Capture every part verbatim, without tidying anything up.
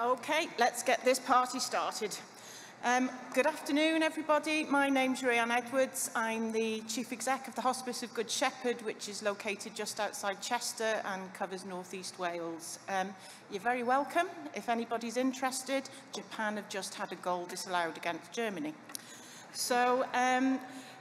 Okay, let's get this party started. Um, good afternoon, everybody. My name's Rhian Edwards. I'm the Chief Exec of the Hospice of Good Shepherd, which is located just outside Chester and covers North East Wales. Um, you're very welcome. If anybody's interested, Japan have just had a goal disallowed against Germany. So um,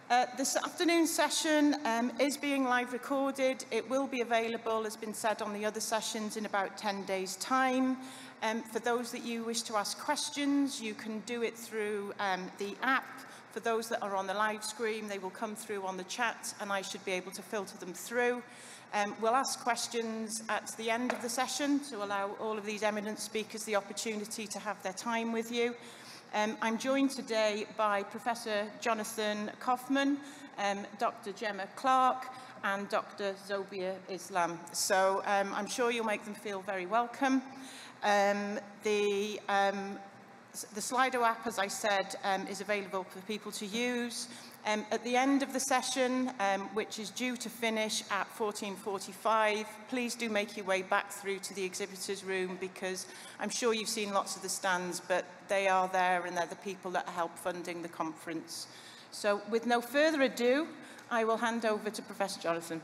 uh, this afternoon's session um, is being live recorded. It will be available, as been said, on the other sessions in about ten days' time. Um, for those that you wish to ask questions, you can do it through um, the app. For those that are on the live stream, they will come through on the chat, and I should be able to filter them through. Um, we'll ask questions at the end of the session to allow all of these eminent speakers the opportunity to have their time with you. Um, I'm joined today by Professor Jonathan Koffman, um, Doctor Gemma Clarke, and Doctor Zobia Islam. So um, I'm sure you'll make them feel very welcome. Um, the, um, the Slido app, as I said, um, is available for people to use. Um, at the end of the session, um, which is due to finish at fourteen forty-five, please do make your way back through to the exhibitors room, because I'm sure you've seen lots of the stands, but they are there and they're the people that help funding the conference. So with no further ado, I will hand over to Professor Jonathan.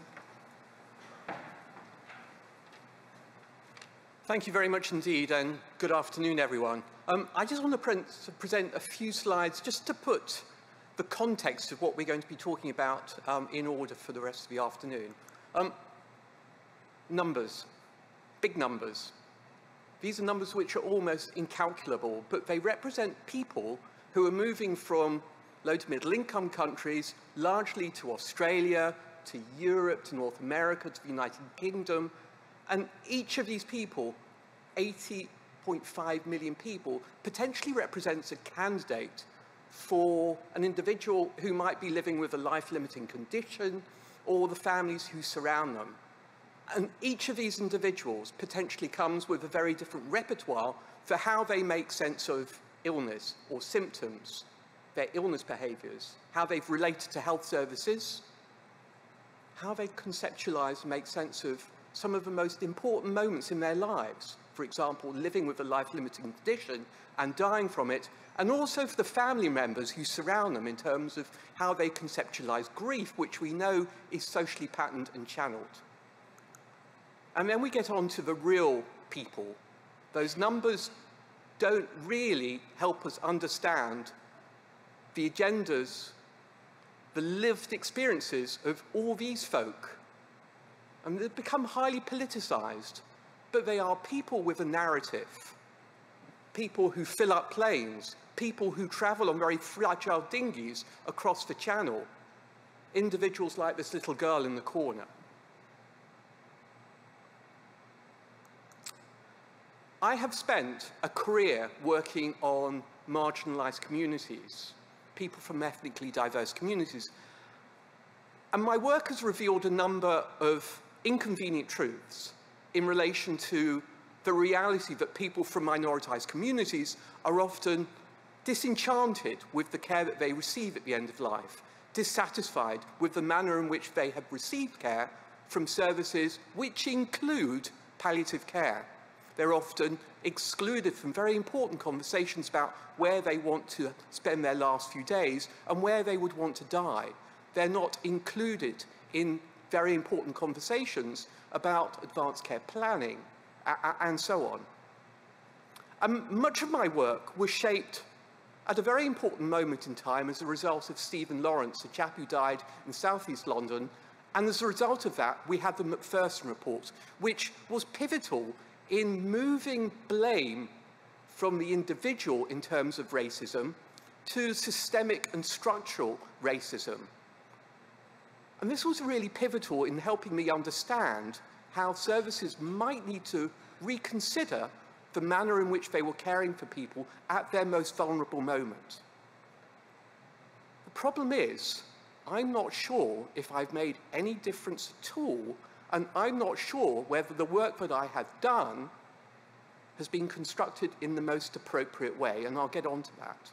Thank you very much indeed, and good afternoon, everyone. Um, I just want to pre present a few slides just to put the context of what we're going to be talking about um, in order for the rest of the afternoon. Um, numbers, big numbers. These are numbers which are almost incalculable, but they represent people who are moving from low to middle income countries, largely to Australia, to Europe, to North America, to the United Kingdom. And each of these people, eighty point five million people, potentially represents a candidate for an individual who might be living with a life-limiting condition or the families who surround them. And each of these individuals potentially comes with a very different repertoire for how they make sense of illness or symptoms, their illness behaviors, how they've related to health services, how they conceptualize and make sense of some of the most important moments in their lives, for example, living with a life-limiting condition and dying from it, and also for the family members who surround them in terms of how they conceptualize grief, which we know is socially patterned and channeled. And then we get on to the real people. Those numbers don't really help us understand the agendas, the lived experiences of all these folk. And they've become highly politicized, but they are people with a narrative, people who fill up planes, people who travel on very fragile dinghies across the channel, individuals like this little girl in the corner. I have spent a career working on marginalized communities, people from ethnically diverse communities, and my work has revealed a number of inconvenient truths in relation to the reality that people from minoritized communities are often disenchanted with the care that they receive at the end of life, dissatisfied with the manner in which they have received care from services which include palliative care. They're often excluded from very important conversations about where they want to spend their last few days and where they would want to die. They're not included in very important conversations about advanced care planning, and so on. And much of my work was shaped at a very important moment in time as a result of Stephen Lawrence, a chap who died in southeast London, and as a result of that, we had the Macpherson report, which was pivotal in moving blame from the individual in terms of racism to systemic and structural racism. And this was really pivotal in helping me understand how services might need to reconsider the manner in which they were caring for people at their most vulnerable moment. The problem is, I'm not sure if I've made any difference at all, and I'm not sure whether the work that I have done has been constructed in the most appropriate way, and I'll get on to that.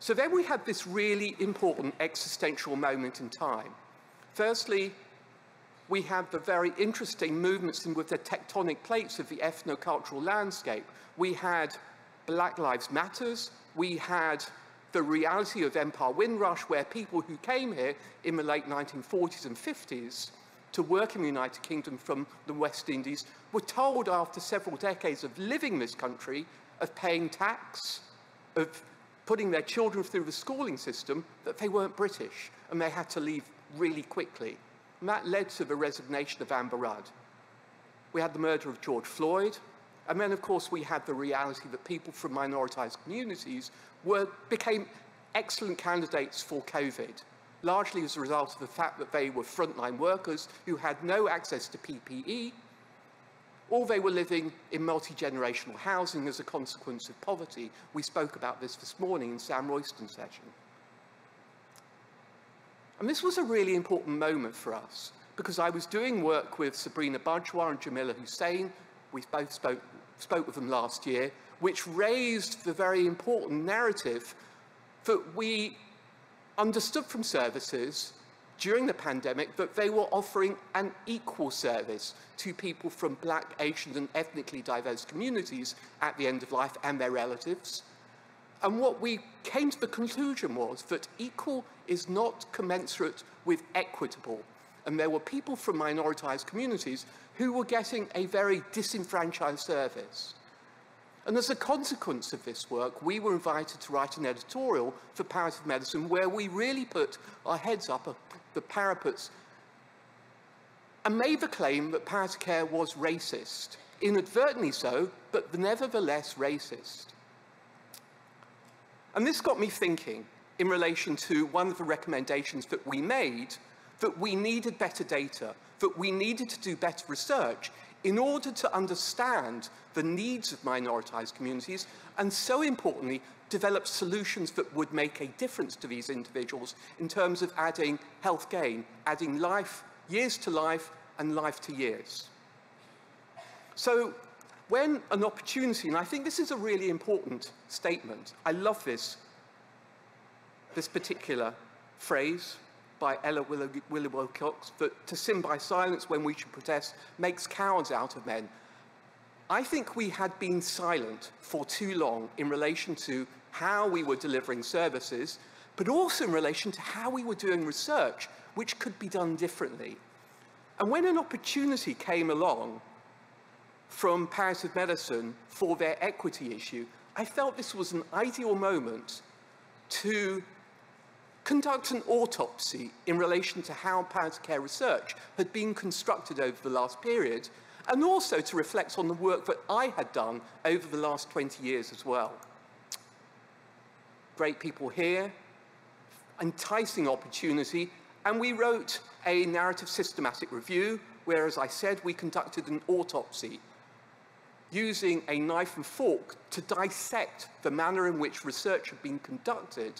So then we had this really important existential moment in time. Firstly, we have the very interesting movements with the tectonic plates of the ethnocultural landscape. We had Black Lives Matters, we had the reality of Empire Windrush, where people who came here in the late nineteen forties and fifties to work in the United Kingdom from the West Indies were told after several decades of living in this country, of paying tax, of putting their children through the schooling system, that they weren't British and they had to leave really quickly. And that led to the resignation of Amber Rudd. We had the murder of George Floyd. And then, of course, we had the reality that people from minoritized communities were, became excellent candidates for COVID, largely as a result of the fact that they were frontline workers who had no access to P P E, or they were living in multi-generational housing as a consequence of poverty. We spoke about this this morning in Sam Royston's session. And this was a really important moment for us, because I was doing work with Sabrina Bajwa and Jamila Hussein. We both spoke, spoke with them last year, which raised the very important narrative that we understood from services during the pandemic that they were offering an equal service to people from Black, Asian, and ethnically diverse communities at the end of life and their relatives. And what we came to the conclusion was that equal is not commensurate with equitable. And there were people from minoritized communities who were getting a very disenfranchised service. And as a consequence of this work, we were invited to write an editorial for Palliative Medicine where we really put our heads up the parapets and made the claim that palliative care was racist, inadvertently so, but nevertheless racist. And this got me thinking in relation to one of the recommendations that we made, that we needed better data, that we needed to do better research in order to understand the needs of minoritized communities, and so importantly, develop solutions that would make a difference to these individuals in terms of adding health gain, adding life, years to life, and life to years. So when an opportunity, and I think this is a really important statement, I love this, this particular phrase, by Ella Wheeler Wilcox, that to sin by silence when we should protest makes cowards out of men. I think we had been silent for too long in relation to how we were delivering services, but also in relation to how we were doing research, which could be done differently. And when an opportunity came along from Palliative Medicine for their equity issue, I felt this was an ideal moment to conduct an autopsy in relation to how palliative care research had been constructed over the last period, and also to reflect on the work that I had done over the last twenty years as well. Great people here, enticing opportunity, and we wrote a narrative systematic review where, as I said, we conducted an autopsy using a knife and fork to dissect the manner in which research had been conducted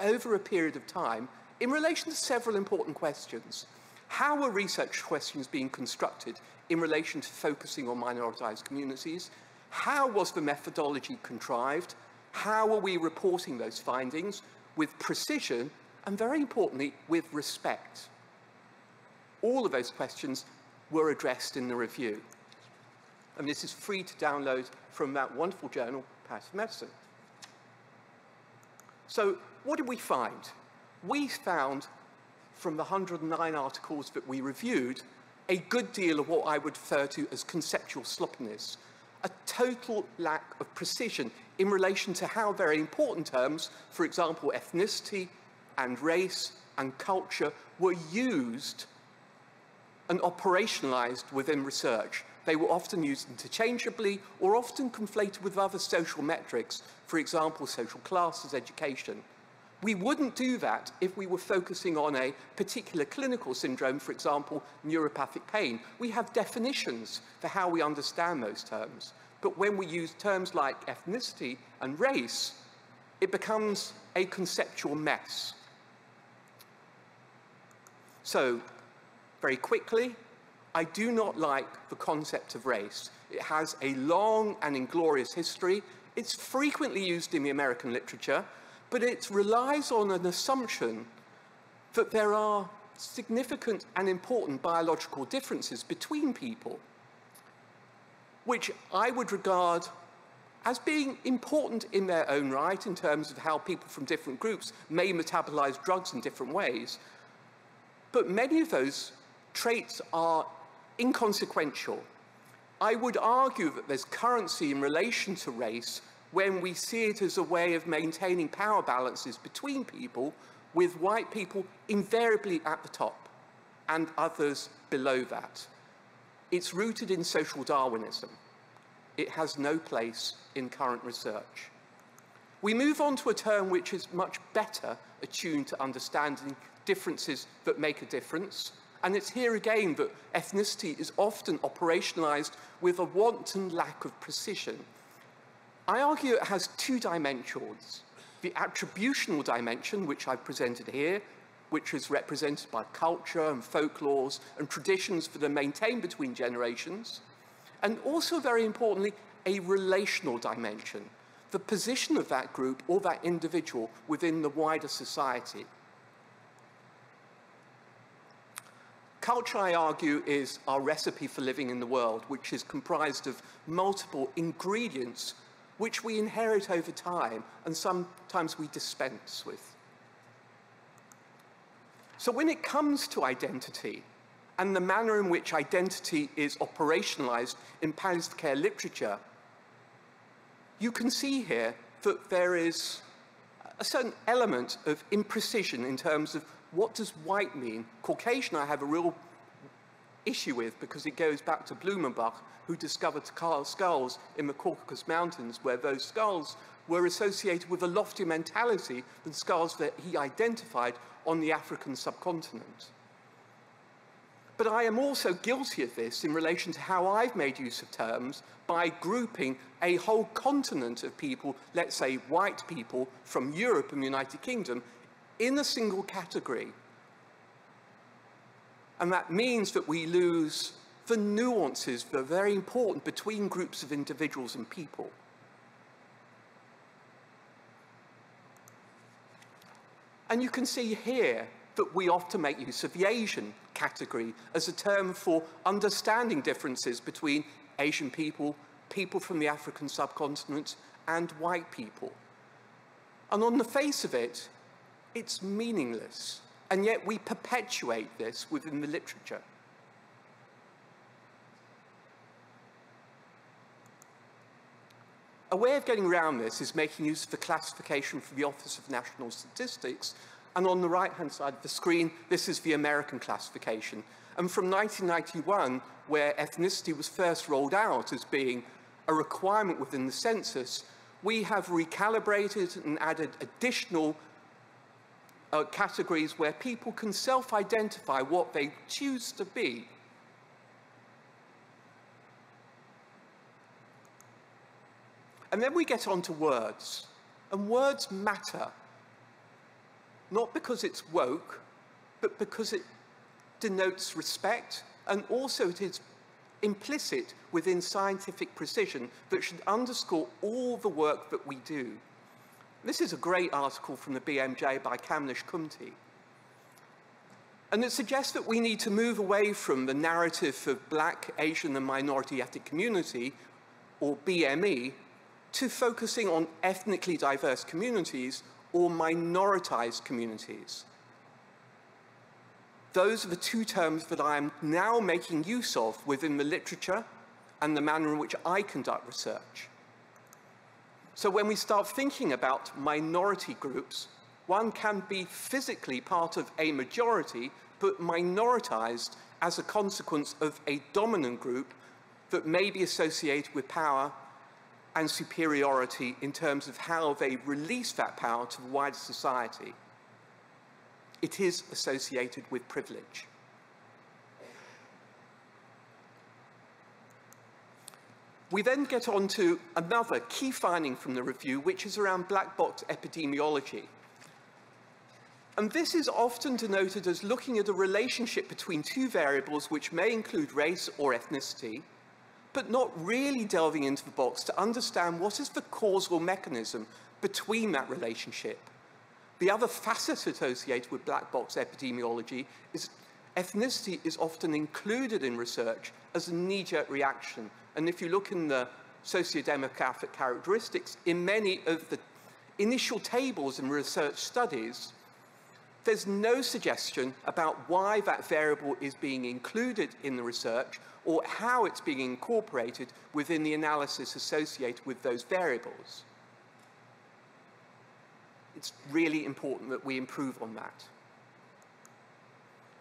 over a period of time in relation to several important questions. How were research questions being constructed in relation to focusing on minoritized communities? How was the methodology contrived? How were we reporting those findings with precision and, very importantly, with respect? All of those questions were addressed in the review. And this is free to download from that wonderful journal, Palliative Medicine. So, what did we find? We found, from the one hundred and nine articles that we reviewed, a good deal of what I would refer to as conceptual sloppiness, a total lack of precision in relation to how very important terms, for example, ethnicity and race and culture, were used and operationalized within research. They were often used interchangeably or often conflated with other social metrics, for example, social classes, education. We wouldn't do that if we were focusing on a particular clinical syndrome, for example, neuropathic pain. We have definitions for how we understand those terms. But when we use terms like ethnicity and race, it becomes a conceptual mess. So, very quickly, I do not like the concept of race. It has a long and inglorious history. It's frequently used in the American literature, but it relies on an assumption that there are significant and important biological differences between people, which I would regard as being important in their own right in terms of how people from different groups may metabolize drugs in different ways. But many of those traits are inconsequential. I would argue that there's currency in relation to race when we see it as a way of maintaining power balances between people, with white people invariably at the top and others below that. It's rooted in social Darwinism. It has no place in current research. We move on to a term which is much better attuned to understanding differences that make a difference. And it's here again that ethnicity is often operationalized with a wanton lack of precision. I argue it has two dimensions. The attributional dimension, which I've presented here, which is represented by culture and folklores and traditions that are maintained between generations. And also, very importantly, a relational dimension, the position of that group or that individual within the wider society. Culture, I argue, is our recipe for living in the world, which is comprised of multiple ingredients which we inherit over time and sometimes we dispense with. So when it comes to identity and the manner in which identity is operationalized in palliative care literature, you can see here that there is a certain element of imprecision in terms of what does white mean? Caucasian I have a real issue with, because it goes back to Blumenbach, who discovered skulls in the Caucasus Mountains, where those skulls were associated with a lofty mentality than skulls that he identified on the African subcontinent. But I am also guilty of this in relation to how I've made use of terms by grouping a whole continent of people, let's say white people from Europe and the United Kingdom, in a single category. And that means that we lose the nuances that are very important between groups of individuals and people. And you can see here that we often make use of the Asian category as a term for understanding differences between Asian people, people from the African subcontinent, and white people. And on the face of it, it's meaningless, and yet we perpetuate this within the literature. A way of getting around this is making use of the classification from the Office of National Statistics, and on the right-hand side of the screen, this is the American classification. And from nineteen ninety-one, where ethnicity was first rolled out as being a requirement within the census, we have recalibrated and added additional Uh, categories where people can self-identify what they choose to be. And then we get on to words. And words matter, not because it's woke, but because it denotes respect, and also it is implicit within scientific precision that should underscore all the work that we do. This is a great article from the B M J by Kamlesh Kumti. And it suggests that we need to move away from the narrative of black, Asian, and minority ethnic community, or B M E, to focusing on ethnically diverse communities or minoritized communities. Those are the two terms that I am now making use of within the literature and the manner in which I conduct research. So when we start thinking about minority groups, one can be physically part of a majority, but minoritized as a consequence of a dominant group that may be associated with power and superiority in terms of how they release that power to the wider society. It is associated with privilege. We then get on to another key finding from the review, which is around black box epidemiology. And this is often denoted as looking at a relationship between two variables which may include race or ethnicity, but not really delving into the box to understand what is the causal mechanism between that relationship. The other facet associated with black box epidemiology is ethnicity is often included in research as a knee-jerk reaction. And if you look in the sociodemographic characteristics, in many of the initial tables in research studies, there's no suggestion about why that variable is being included in the research or how it's being incorporated within the analysis associated with those variables. It's really important that we improve on that.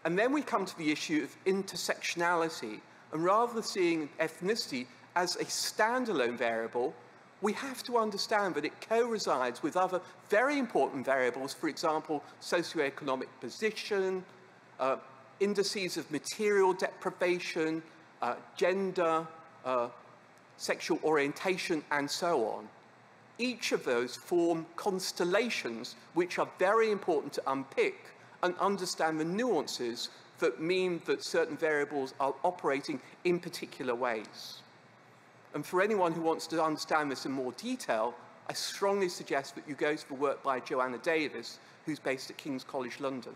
And then we come to the issue of intersectionality. And rather than seeing ethnicity as a standalone variable, we have to understand that it co-resides with other very important variables, for example, socioeconomic position, uh, indices of material deprivation, uh, gender, uh, sexual orientation, and so on. Each of those form constellations which are very important to unpick and understand the nuances that mean that certain variables are operating in particular ways. And for anyone who wants to understand this in more detail, I strongly suggest that you go to the work by Joanna Davis, who's based at King's College London.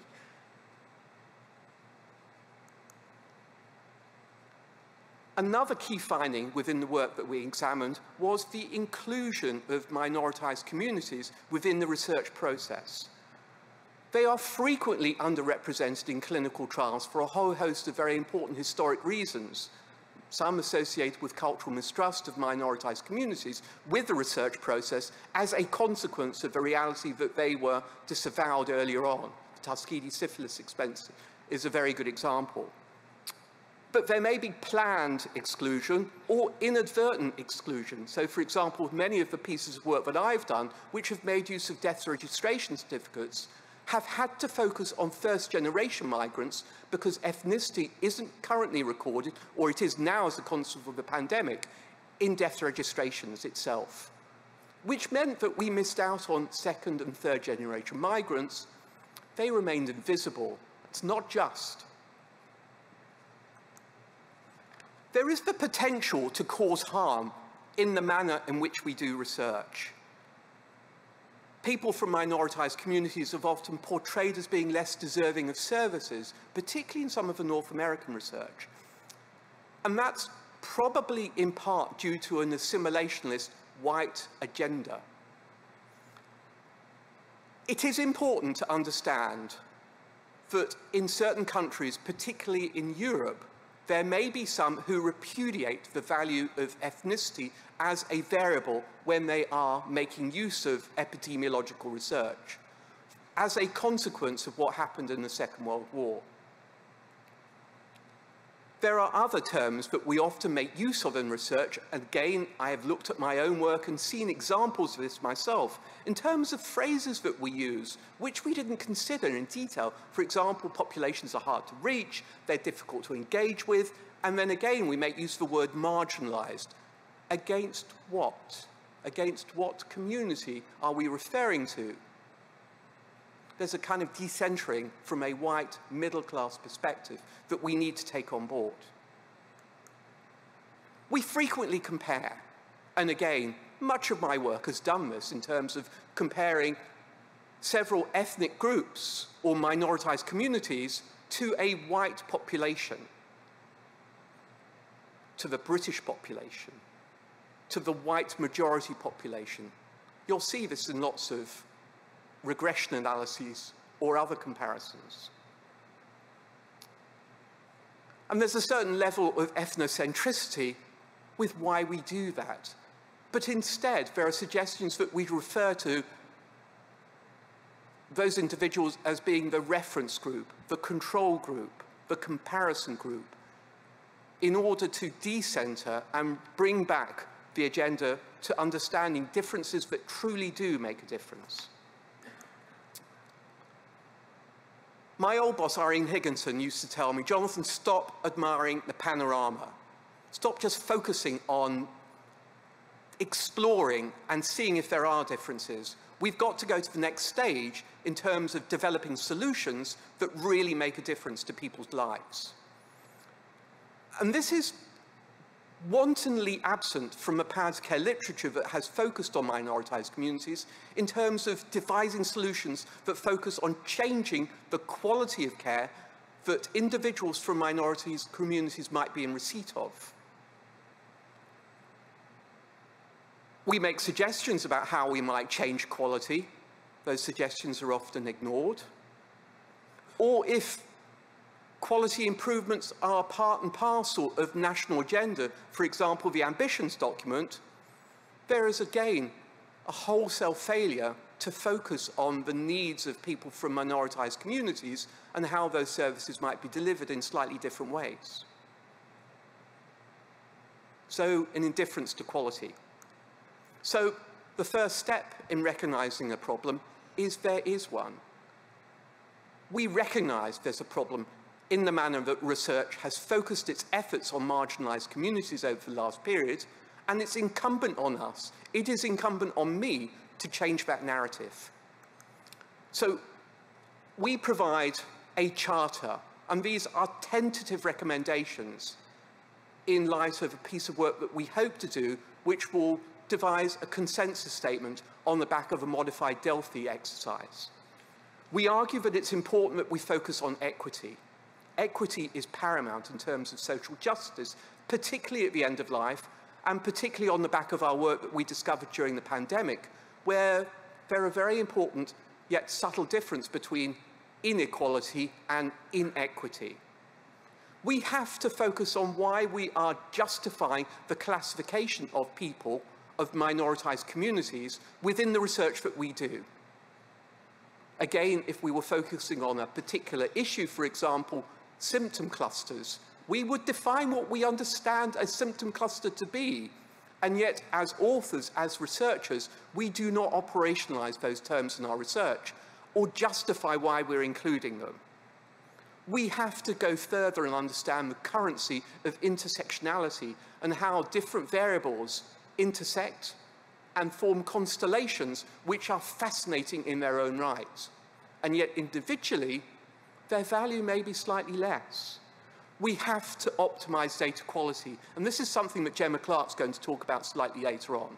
Another key finding within the work that we examined was the inclusion of minoritized communities within the research process. They are frequently underrepresented in clinical trials for a whole host of very important historic reasons, some associated with cultural mistrust of minoritized communities with the research process as a consequence of the reality that they were disavowed earlier on. The Tuskegee syphilis expense is a very good example. But there may be planned exclusion or inadvertent exclusion. So, for example, many of the pieces of work that I've done, which have made use of death registration certificates, have had to focus on first-generation migrants because ethnicity isn't currently recorded, or it is now as a consequence of the pandemic, in death registrations itself, which meant that we missed out on second- and third-generation migrants. They remained invisible. It's not just. There is the potential to cause harm in the manner in which we do research. People from minoritized communities are often portrayed as being less deserving of services, particularly in some of the North American research. And that's probably in part due to an assimilationist white agenda. It is important to understand that in certain countries, particularly in Europe, there may be some who repudiate the value of ethnicity as a variable when they are making use of epidemiological research, as a consequence of what happened in the Second World War. There are other terms that we often make use of in research, and again, I have looked at my own work and seen examples of this myself, in terms of phrases that we use, which we didn't consider in detail. For example, populations are hard to reach, they're difficult to engage with, and then again, we make use of the word marginalized. Against what? Against what community are we referring to? There's a kind of decentering from a white middle-class perspective that we need to take on board. We frequently compare, and again, much of my work has done this in terms of comparing several ethnic groups or minoritized communities to a white population, to the British population, to the white majority population. You'll see this in lots of regression analyses or other comparisons. And there's a certain level of ethnocentricity with why we do that. But instead, there are suggestions that we refer to those individuals as being the reference group, the control group, the comparison group, in order to decenter and bring back the agenda to understanding differences that truly do make a difference. My old boss, Irene Higginson, used to tell me, Jonathan, stop admiring the panorama. Stop just focusing on exploring and seeing if there are differences. We've got to go to the next stage in terms of developing solutions that really make a difference to people's lives. And this is wantonly absent from a palliative care literature that has focused on minoritized communities in terms of devising solutions that focus on changing the quality of care that individuals from minorities communities might be in receipt of. We make suggestions about how we might change quality. Those suggestions are often ignored. Or if quality improvements are part and parcel of national agenda, for example, the ambitions document, there is again a wholesale failure to focus on the needs of people from minoritized communities and how those services might be delivered in slightly different ways. So an indifference to quality. So the first step in recognizing a problem is there is one. We recognize there's a problem in the manner that research has focused its efforts on marginalized communities over the last period, and it's incumbent on us, it is incumbent on me to change that narrative. So we provide a charter, and these are tentative recommendations in light of a piece of work that we hope to do, which will devise a consensus statement on the back of a modified Delphi exercise. We argue that it's important that we focus on equity. Equity is paramount in terms of social justice, particularly at the end of life, and particularly on the back of our work that we discovered during the pandemic, where there are very important yet subtle differences between inequality and inequity. We have to focus on why we are justifying the classification of people, of minoritized communities, within the research that we do. Again, if we were focusing on a particular issue, for example, symptom clusters, we would define what we understand a symptom cluster to be. And yet, as authors, as researchers, we do not operationalize those terms in our research or justify why we're including them. We have to go further and understand the currency of intersectionality and how different variables intersect and form constellations which are fascinating in their own right. And yet, individually, their value may be slightly less. We have to optimize data quality. And this is something that Gemma Clarke's going to talk about slightly later on.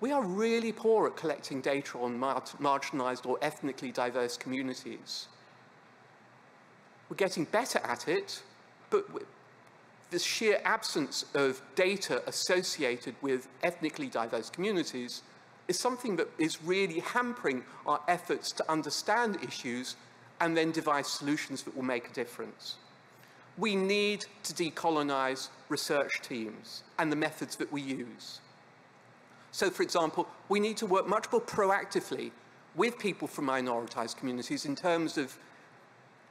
We are really poor at collecting data on mar marginalized or ethnically diverse communities. We're getting better at it, but the sheer absence of data associated with ethnically diverse communities is something that is really hampering our efforts to understand issues and then devise solutions that will make a difference. We need to decolonize research teams and the methods that we use. So, for example, we need to work much more proactively with people from minoritized communities in terms of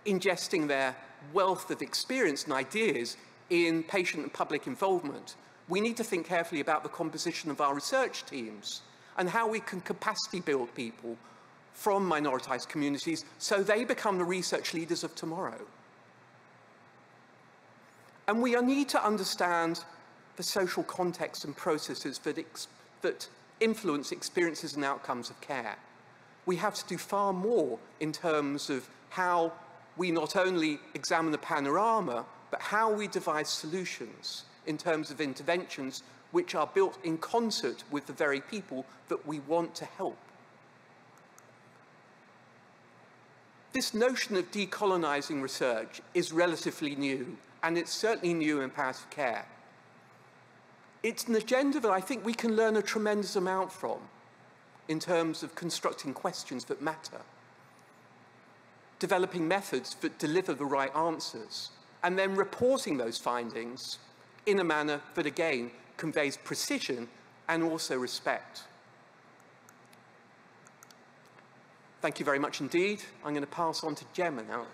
ingesting their wealth of experience and ideas in patient and public involvement. We need to think carefully about the composition of our research teams and how we can capacity build people from minoritized communities so they become the research leaders of tomorrow. And we need to understand the social context and processes that, ex that influence experiences and outcomes of care. We have to do far more in terms of how we not only examine the panorama, but how we devise solutions in terms of interventions which are built in concert with the very people that we want to help. This notion of decolonizing research is relatively new, and it's certainly new in palliative care. It's an agenda that I think we can learn a tremendous amount from in terms of constructing questions that matter, developing methods that deliver the right answers, and then reporting those findings in a manner that, again, conveys precision and also respect. Thank you very much indeed. I'm going to pass on to Gemma now.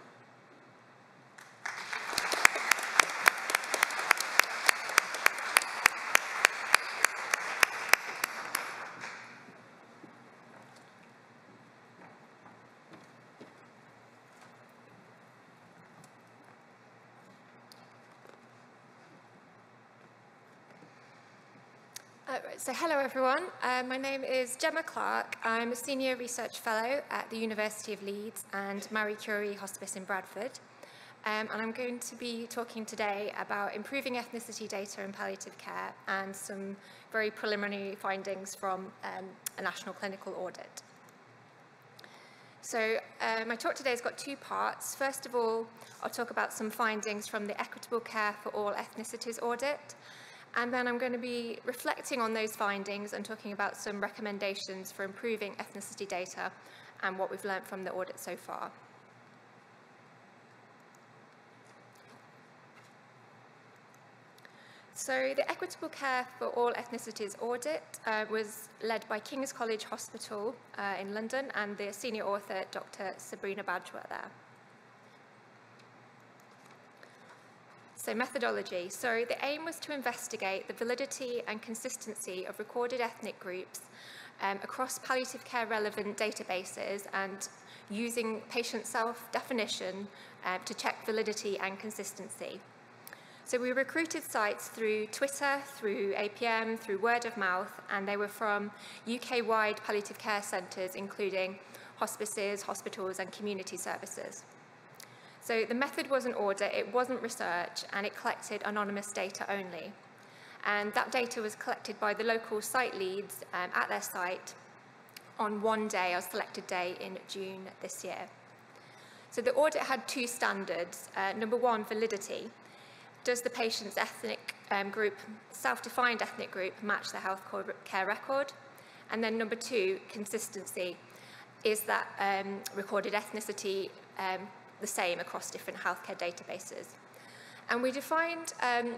So hello everyone, uh, my name is Gemma Clarke. I'm a Senior Research Fellow at the University of Leeds and Marie Curie Hospice in Bradford. Um, and I'm going to be talking today about improving ethnicity data in palliative care and some very preliminary findings from um, a national clinical audit. So uh, my talk today has got two parts. First of all, I'll talk about some findings from the Equitable Care for All Ethnicities audit. And then I'm going to be reflecting on those findings and talking about some recommendations for improving ethnicity data and what we've learned from the audit so far. So the Equitable Care for All Ethnicities audit uh, was led by King's College Hospital uh, in London and the senior author, Doctor Sabrina Badgwater there. So methodology. So the aim was to investigate the validity and consistency of recorded ethnic groups um, across palliative care relevant databases and using patient self-definition uh, to check validity and consistency. So we recruited sites through Twitter, through A P M, through word of mouth, and they were from U K-wide palliative care centres, including hospices, hospitals, and community services. So the method was an audit, it wasn't research, and it collected anonymous data only. And that data was collected by the local site leads um, at their site on one day, a selected day in June this year. So the audit had two standards. Uh, number one, validity. Does the patient's ethnic um, group, self-defined ethnic group, match their health care record? And then number two, consistency. Is that um, recorded ethnicity um, the same across different healthcare databases? And we defined, um,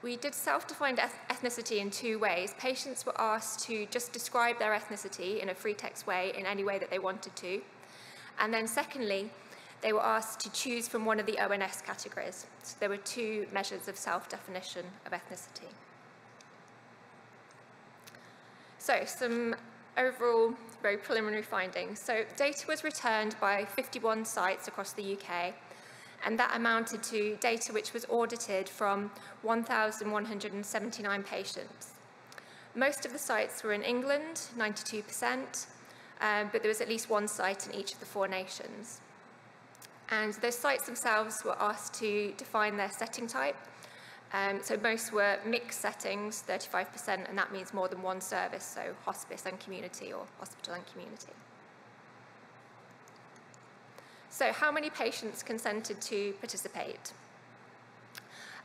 we did self-defined eth ethnicity in two ways. Patients were asked to just describe their ethnicity in a free text way, in any way that they wanted to. And then secondly, they were asked to choose from one of the O N S categories. So there were two measures of self-definition of ethnicity. So some overall very preliminary findings. So data was returned by fifty-one sites across the U K, and that amounted to data which was audited from one thousand one hundred seventy-nine patients. Most of the sites were in England, ninety-two percent, um, but there was at least one site in each of the four nations. And those sites themselves were asked to define their setting type. Um, so most were mixed settings, thirty-five percent, and that means more than one service, so hospice and community or hospital and community. So how many patients consented to participate?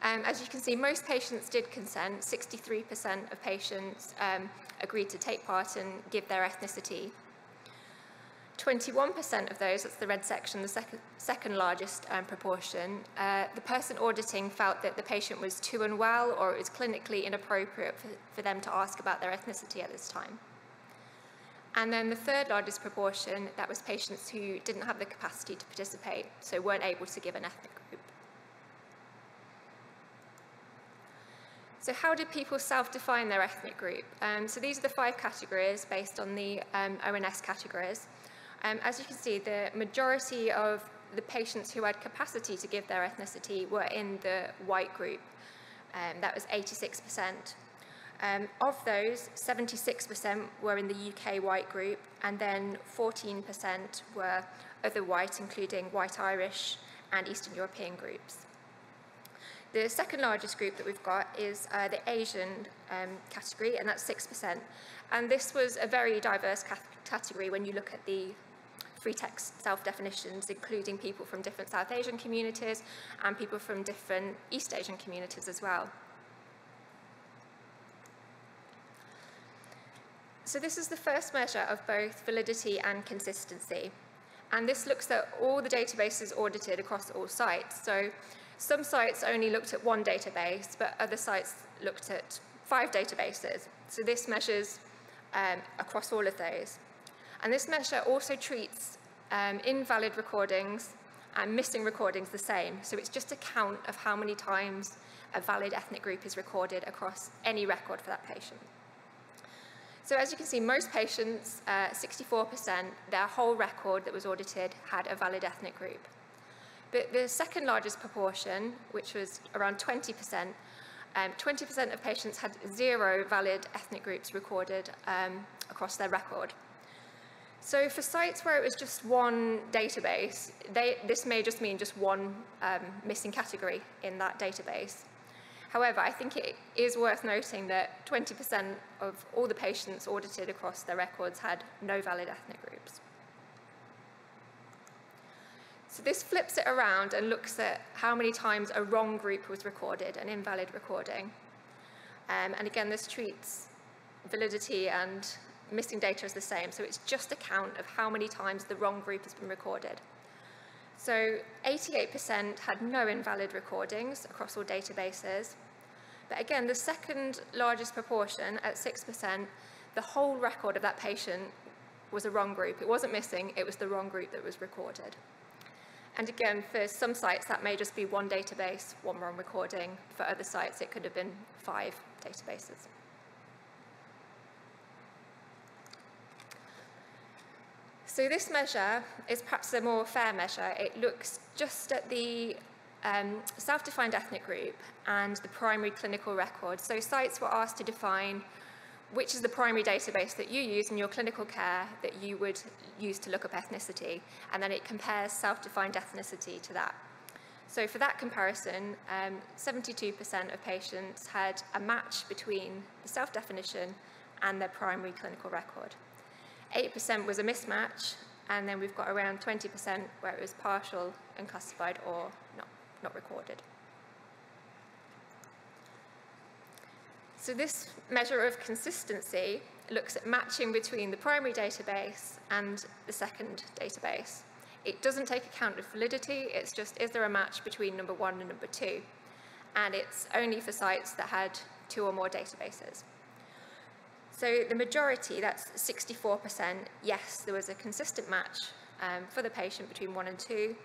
Um, as you can see, most patients did consent. sixty-three percent of patients um, agreed to take part and give their ethnicity. twenty-one percent of those, that's the red section, the sec second largest um, proportion, uh, the person auditing felt that the patient was too unwell or it was clinically inappropriate for, for them to ask about their ethnicity at this time. And then the third largest proportion, that was patients who didn't have the capacity to participate, so weren't able to give an ethnic group. So how did people self-define their ethnic group? Um, so these are the five categories based on the um, O N S categories. Um, as you can see, the majority of the patients who had capacity to give their ethnicity were in the white group. Um, that was eighty-six percent. Um, of those, seventy-six percent were in the U K white group, and then fourteen percent were other white, including white Irish and Eastern European groups. The second largest group that we've got is uh, the Asian um, category, and that's six percent. And this was a very diverse category when you look at the free text self-definitions, including people from different South Asian communities and people from different East Asian communities as well. So this is the first measure of both validity and consistency. And this looks at all the databases audited across all sites. So some sites only looked at one database, but other sites looked at five databases. So this measures um, across all of those. And this measure also treats um, invalid recordings and missing recordings the same. So it's just a count of how many times a valid ethnic group is recorded across any record for that patient. So as you can see, most patients, uh, sixty-four percent, their whole record that was audited had a valid ethnic group. But the second largest proportion, which was around twenty percent, um, twenty percent of patients had zero valid ethnic groups recorded um, across their record. So for sites where it was just one database, they, this may just mean just one um, missing category in that database. However, I think it is worth noting that twenty percent of all the patients audited across their records had no valid ethnic groups. So this flips it around and looks at how many times a wrong group was recorded, an invalid recording. Um, and again, this treats validity and missing data as the same. So it's just a count of how many times the wrong group has been recorded. So eighty-eight percent had no invalid recordings across all databases. But again, the second largest proportion at six percent, the whole record of that patient was a wrong group. It wasn't missing, it was the wrong group that was recorded. And again, for some sites, that may just be one database, one wrong recording. For other sites, it could have been five databases. So this measure is perhaps a more fair measure. It looks just at the um, self-defined ethnic group and the primary clinical record. So sites were asked to define which is the primary database that you use in your clinical care that you would use to look up ethnicity, and then it compares self-defined ethnicity to that. So for that comparison, seventy-two percent um, of patients had a match between the self-definition and their primary clinical record. eight percent was a mismatch, and then we've got around twenty percent where it was partial, unclassified, or not, not recorded. So this measure of consistency looks at matching between the primary database and the second database. It doesn't take account of validity, it's just, is there a match between number one and number two? And it's only for sites that had two or more databases. So the majority, that's sixty-four percent, yes, there was a consistent match um, for the patient between one and two,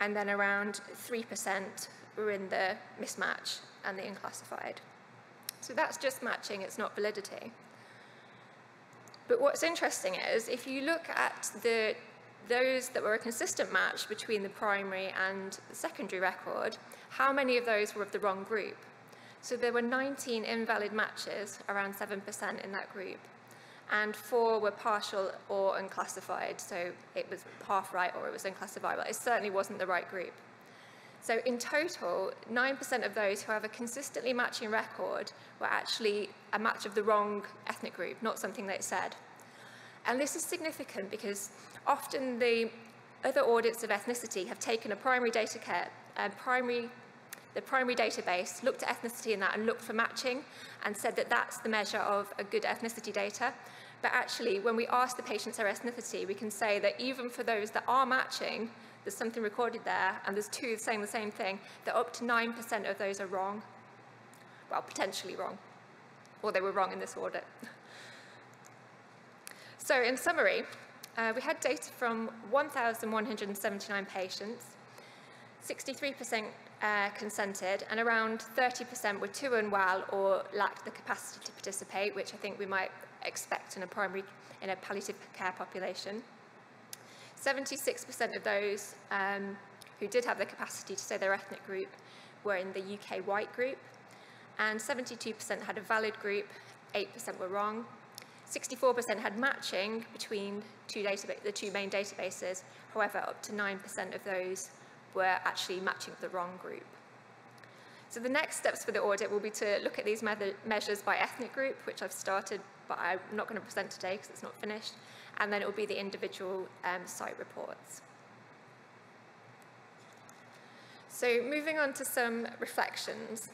and then around three percent were in the mismatch and the unclassified. So that's just matching, it's not validity. But what's interesting is, if you look at the, those that were a consistent match between the primary and the secondary record, how many of those were of the wrong group? So there were nineteen invalid matches, around seven percent in that group, and four were partial or unclassified, so it was half right or it was unclassifiable. It certainly wasn't the right group. So in total, nine percent of those who have a consistently matching record were actually a match of the wrong ethnic group, not something they said. And this is significant because often the other audits of ethnicity have taken a primary data care, a primary, the primary database, looked at ethnicity in that and looked for matching and said that that's the measure of a good ethnicity data. But actually, when we ask the patients their ethnicity, we can say that even for those that are matching, there's something recorded there, and there's two saying the same thing, that up to nine percent of those are wrong. Well, potentially wrong. Or they were wrong in this audit. So in summary, uh, we had data from one thousand one hundred seventy-nine patients, sixty-three percent uh, consented, and around thirty percent were too unwell or lacked the capacity to participate, which I think we might expect in a primary, in a palliative care population. seventy-six percent of those um, who did have the capacity to say their ethnic group were in the U K white group, and seventy-two percent had a valid group, eight percent were wrong, sixty-four percent had matching between two database, the two main databases, however, up to nine percent of those were actually matching the wrong group. So the next steps for the audit will be to look at these measures by ethnic group, which I've started, but I'm not going to present today because it's not finished, and then it will be the individual um, site reports. So moving on to some reflections.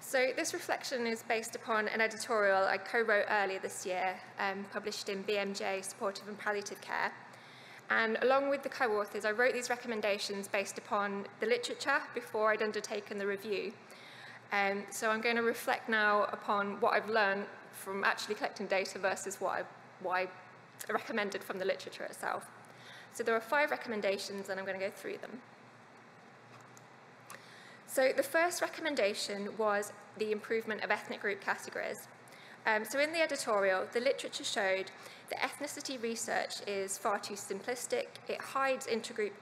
So this reflection is based upon an editorial I co-wrote earlier this year, um, published in B M J Supportive and Palliative Care. And along with the co-authors, I wrote these recommendations based upon the literature before I'd undertaken the review. Um, so I'm going to reflect now upon what I've learned from actually collecting data versus what I, what I recommended from the literature itself. So there are five recommendations, and I'm going to go through them. So the first recommendation was the improvement of ethnic group categories. Um, so in the editorial, the literature showed that ethnicity research is far too simplistic. It hides intergroup,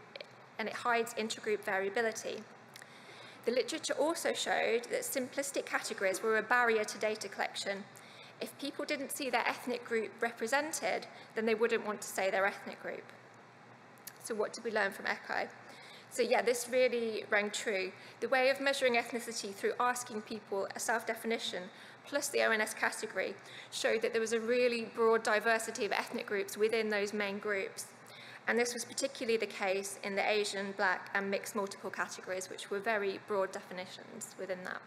and it hides intergroup variability. The literature also showed that simplistic categories were a barrier to data collection. if people didn't see their ethnic group represented, then they wouldn't want to say their ethnic group. So what did we learn from ECHO? So yeah, this really rang true. The way of measuring ethnicity through asking people a self-definition plus the O N S category showed that there was a really broad diversity of ethnic groups within those main groups. And this was particularly the case in the Asian, Black, and mixed multiple categories, which were very broad definitions within that.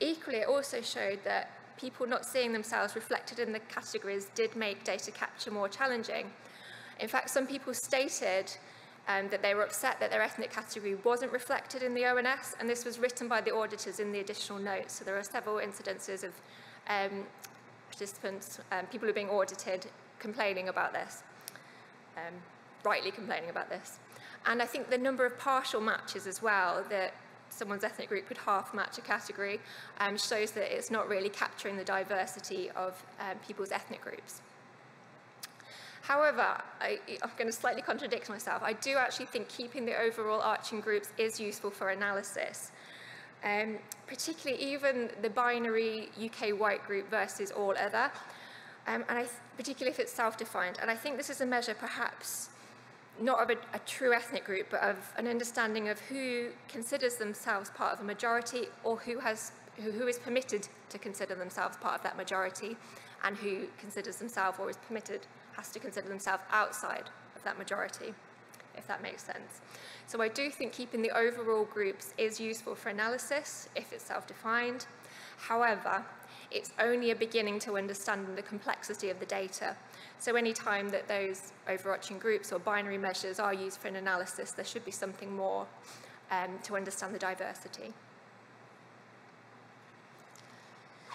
Equally, it also showed that people not seeing themselves reflected in the categories did make data capture more challenging. In fact, some people stated um, that they were upset that their ethnic category wasn't reflected in the O N S, and this was written by the auditors in the additional notes. So there are several incidences of um, participants, um, people who are being audited, complaining about this, um, rightly complaining about this. And I think the number of partial matches as well, that someone's ethnic group could half match a category, um, shows that it's not really capturing the diversity of um, people's ethnic groups. However, I, I'm going to slightly contradict myself. I do actually think keeping the overall arching groups is useful for analysis, um, particularly even the binary U K white group versus all other, um, and I particularly if it's self-defined. And I think this is a measure perhaps not of a, a true ethnic group, but of an understanding of who considers themselves part of a majority, or who, has, who, who is permitted to consider themselves part of that majority, and who considers themselves or is permitted has to consider themselves outside of that majority, if that makes sense. So I do think keeping the overall groups is useful for analysis if it's self-defined. However, it's only a beginning to understanding the complexity of the data. So any time that those overarching groups or binary measures are used for an analysis, there should be something more um, to understand the diversity.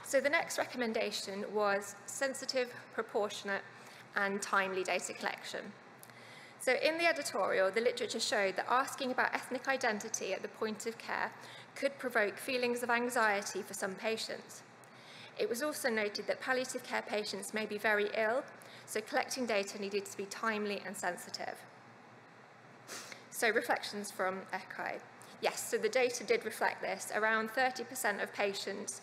So the next recommendation was sensitive, proportionate, and timely data collection. So in the editorial, the literature showed that asking about ethnic identity at the point of care could provoke feelings of anxiety for some patients. It was also noted that palliative care patients may be very ill, so collecting data needed to be timely and sensitive. So reflections from ECHO. Yes, so the data did reflect this. Around thirty percent of patients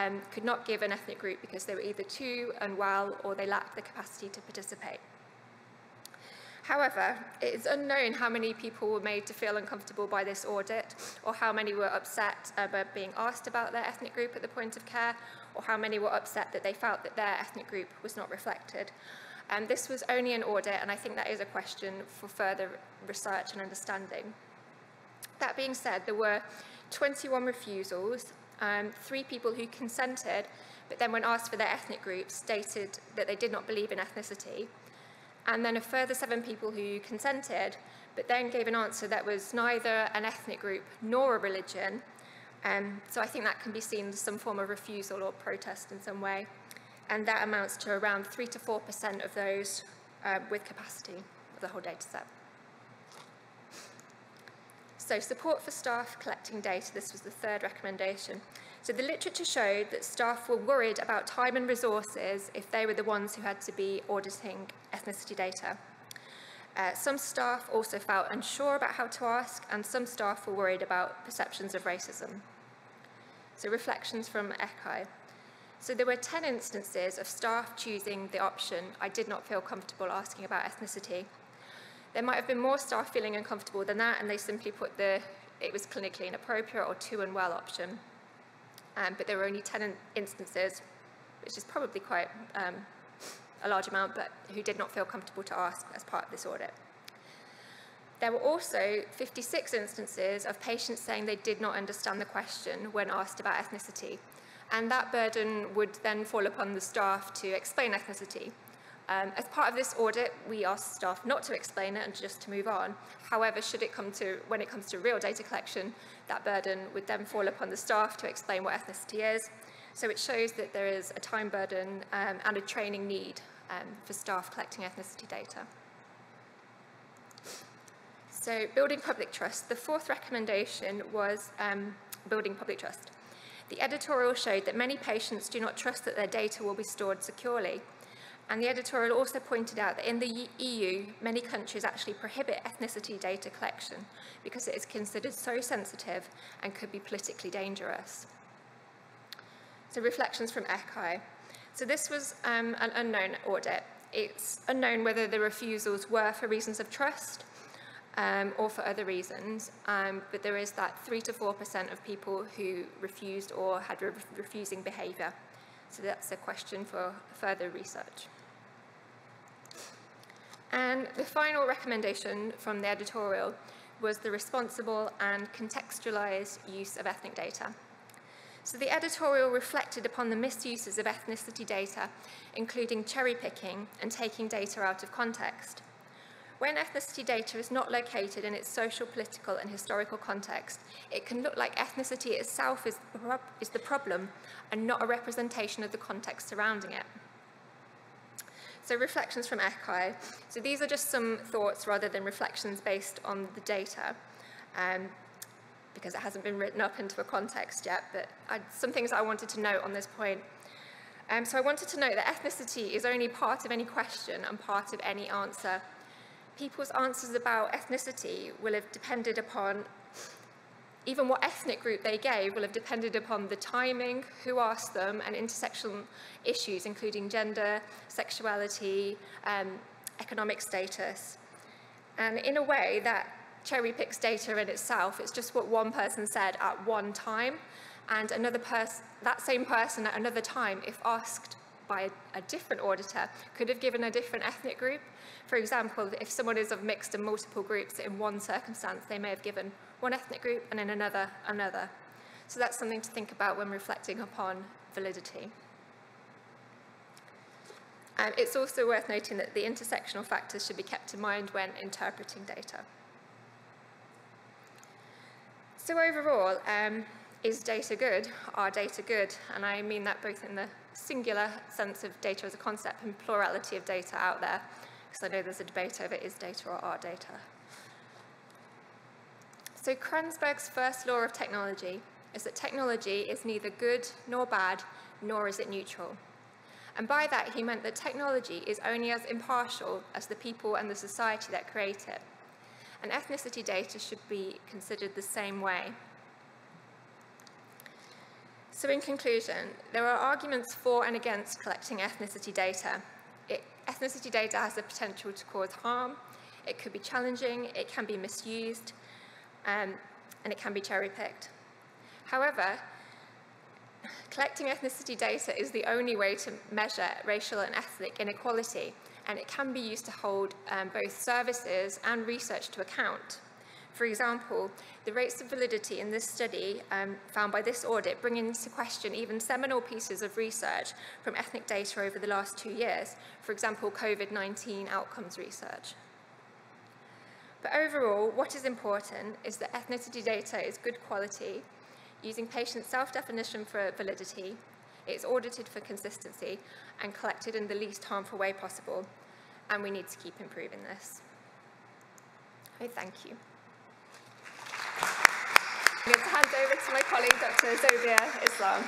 Um, could not give an ethnic group because they were either too unwell or they lacked the capacity to participate. However, it is unknown how many people were made to feel uncomfortable by this audit, or how many were upset about being asked about their ethnic group at the point of care, or how many were upset that they felt that their ethnic group was not reflected. And um, this was only an audit, and I think that is a question for further research and understanding. That being said, there were twenty-one refusals. Um, three people who consented, but then when asked for their ethnic groups, stated that they did not believe in ethnicity. And then a further seven people who consented, but then gave an answer that was neither an ethnic group nor a religion. Um, so I think that can be seen as some form of refusal or protest in some way. And that amounts to around three to four percent of those uh, with capacity of the whole data set. So support for staff collecting data, this was the third recommendation. So the literature showed that staff were worried about time and resources if they were the ones who had to be auditing ethnicity data. Uh, some staff also felt unsure about how to ask, and some staff were worried about perceptions of racism. So reflections from ECHO. So there were ten instances of staff choosing the option, I did not feel comfortable asking about ethnicity. There might have been more staff feeling uncomfortable than that, and they simply put the, it was clinically inappropriate or too unwell option. Um, but there were only ten instances, which is probably quite um, a large amount, but who did not feel comfortable to ask as part of this audit. There were also fifty-six instances of patients saying they did not understand the question when asked about ethnicity. And that burden would then fall upon the staff to explain ethnicity. Um, as part of this audit, we asked staff not to explain it and just to move on. However, should it come to, when it comes to real data collection, that burden would then fall upon the staff to explain what ethnicity is. So it shows that there is a time burden um, and a training need um, for staff collecting ethnicity data. So building public trust. The fourth recommendation was um, building public trust. The editorial showed that many patients do not trust that their data will be stored securely. And the editorial also pointed out that in the E U, many countries actually prohibit ethnicity data collection because it is considered so sensitive and could be politically dangerous. So reflections from ECHO. So this was um, an unknown audit. It's unknown whether the refusals were for reasons of trust um, or for other reasons, um, but there is that three to four percent of people who refused or had re refusing behaviour. So that's a question for further research. And the final recommendation from the editorial was the responsible and contextualised use of ethnic data. So the editorial reflected upon the misuses of ethnicity data, including cherry-picking and taking data out of context. When ethnicity data is not located in its social, political, and historical context, it can look like ethnicity itself is the problem and not a representation of the context surrounding it. So reflections from ECHO. So these are just some thoughts rather than reflections based on the data, um, because it hasn't been written up into a context yet, but I, some things I wanted to note on this point. Um, so I wanted to note that ethnicity is only part of any question and part of any answer. People's answers about ethnicity will have depended upon, even what ethnic group they gave will have depended upon the timing, who asked them, and intersectional issues, including gender, sexuality, um, economic status. And in a way, that cherry-picks data in itself. It's just what one person said at one time, and another person, that same person at another time, if asked by a, a different auditor, could have given a different ethnic group. For example, if someone is of mixed and multiple groups, in one circumstance, they may have given one ethnic group and in another, another. So that's something to think about when reflecting upon validity. Um, it's also worth noting that the intersectional factors should be kept in mind when interpreting data. So overall, um, is data good? Are data good? And I mean that both in the singular sense of data as a concept and plurality of data out there, because I know there's a debate over is data or are data. So Kranzberg's first law of technology is that technology is neither good nor bad, nor is it neutral. And by that, he meant that technology is only as impartial as the people and the society that create it. And ethnicity data should be considered the same way. So in conclusion, there are arguments for and against collecting ethnicity data. It, ethnicity data has the potential to cause harm, it could be challenging, it can be misused, um, and it can be cherry-picked. However, collecting ethnicity data is the only way to measure racial and ethnic inequality, and it can be used to hold um, both services and research to account. For example, the rates of validity in this study um, found by this audit bring into question even seminal pieces of research from ethnic data over the last two years, for example, COVID nineteen outcomes research. But overall, what is important is that ethnicity data is good quality, using patient self-definition for validity, it's audited for consistency and collected in the least harmful way possible. And we need to keep improving this. I thank you. I'm going to hand over to my colleague, Doctor Zobia Islam.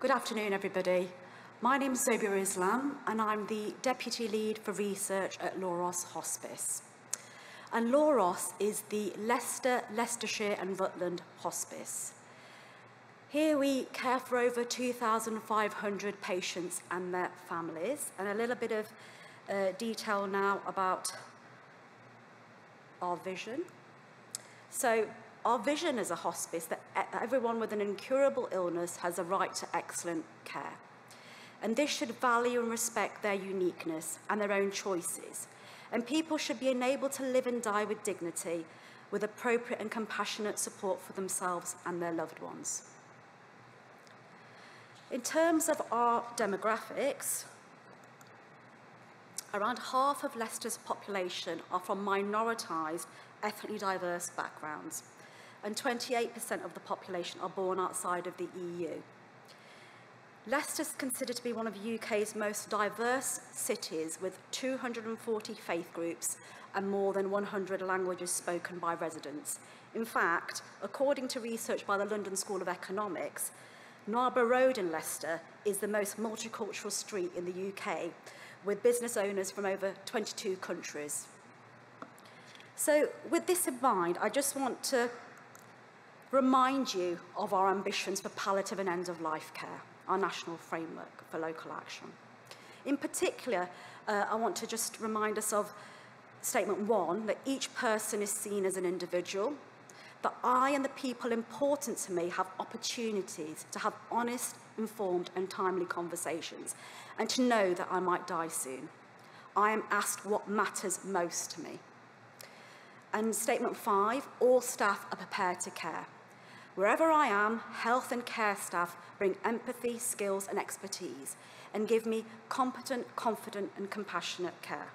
Good afternoon, everybody. My name is Zobia Islam, and I'm the Deputy Lead for Research at LOROS Hospice. And LOROS is the Leicester, Leicestershire and Rutland Hospice. Here we care for over two thousand five hundred patients and their families. And a little bit of uh, detail now about our vision. So, our vision as a hospice that everyone with an incurable illness has a right to excellent care. And this should value and respect their uniqueness and their own choices. And people should be enabled to live and die with dignity, with appropriate and compassionate support for themselves and their loved ones. In terms of our demographics, around half of Leicester's population are from minoritized, ethnically diverse backgrounds. And twenty-eight percent of the population are born outside of the E U. Leicester is considered to be one of the U K's most diverse cities, with two hundred and forty faith groups and more than one hundred languages spoken by residents. In fact, according to research by the London School of Economics, Knarborough Road in Leicester is the most multicultural street in the U K, with business owners from over twenty-two countries. So with this in mind, I just want to remind you of our ambitions for palliative and end-of-life care, our national framework for local action. In particular, uh, I want to just remind us of statement one, that each person is seen as an individual, that I and the people important to me have opportunities to have honest, informed and timely conversations, and to know that I might die soon. I am asked what matters most to me. And statement five, all staff are prepared to care. Wherever I am, health and care staff bring empathy, skills and expertise, and give me competent, confident and compassionate care.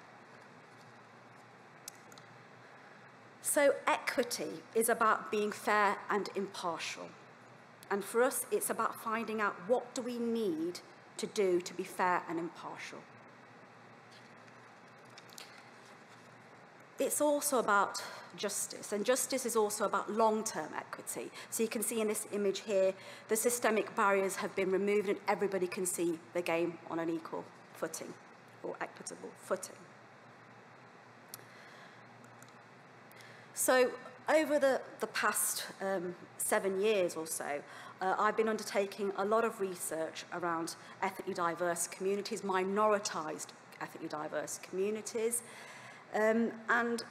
So equity is about being fair and impartial. And for us, it's about finding out what do we need to do to be fair and impartial. It's also about justice, and justice is also about long-term equity. So you can see in this image here, the systemic barriers have been removed and everybody can see the game on an equal footing, or equitable footing. So over the, the past um, seven years or so, uh, I've been undertaking a lot of research around ethnically diverse communities, minoritized ethnically diverse communities. Um, and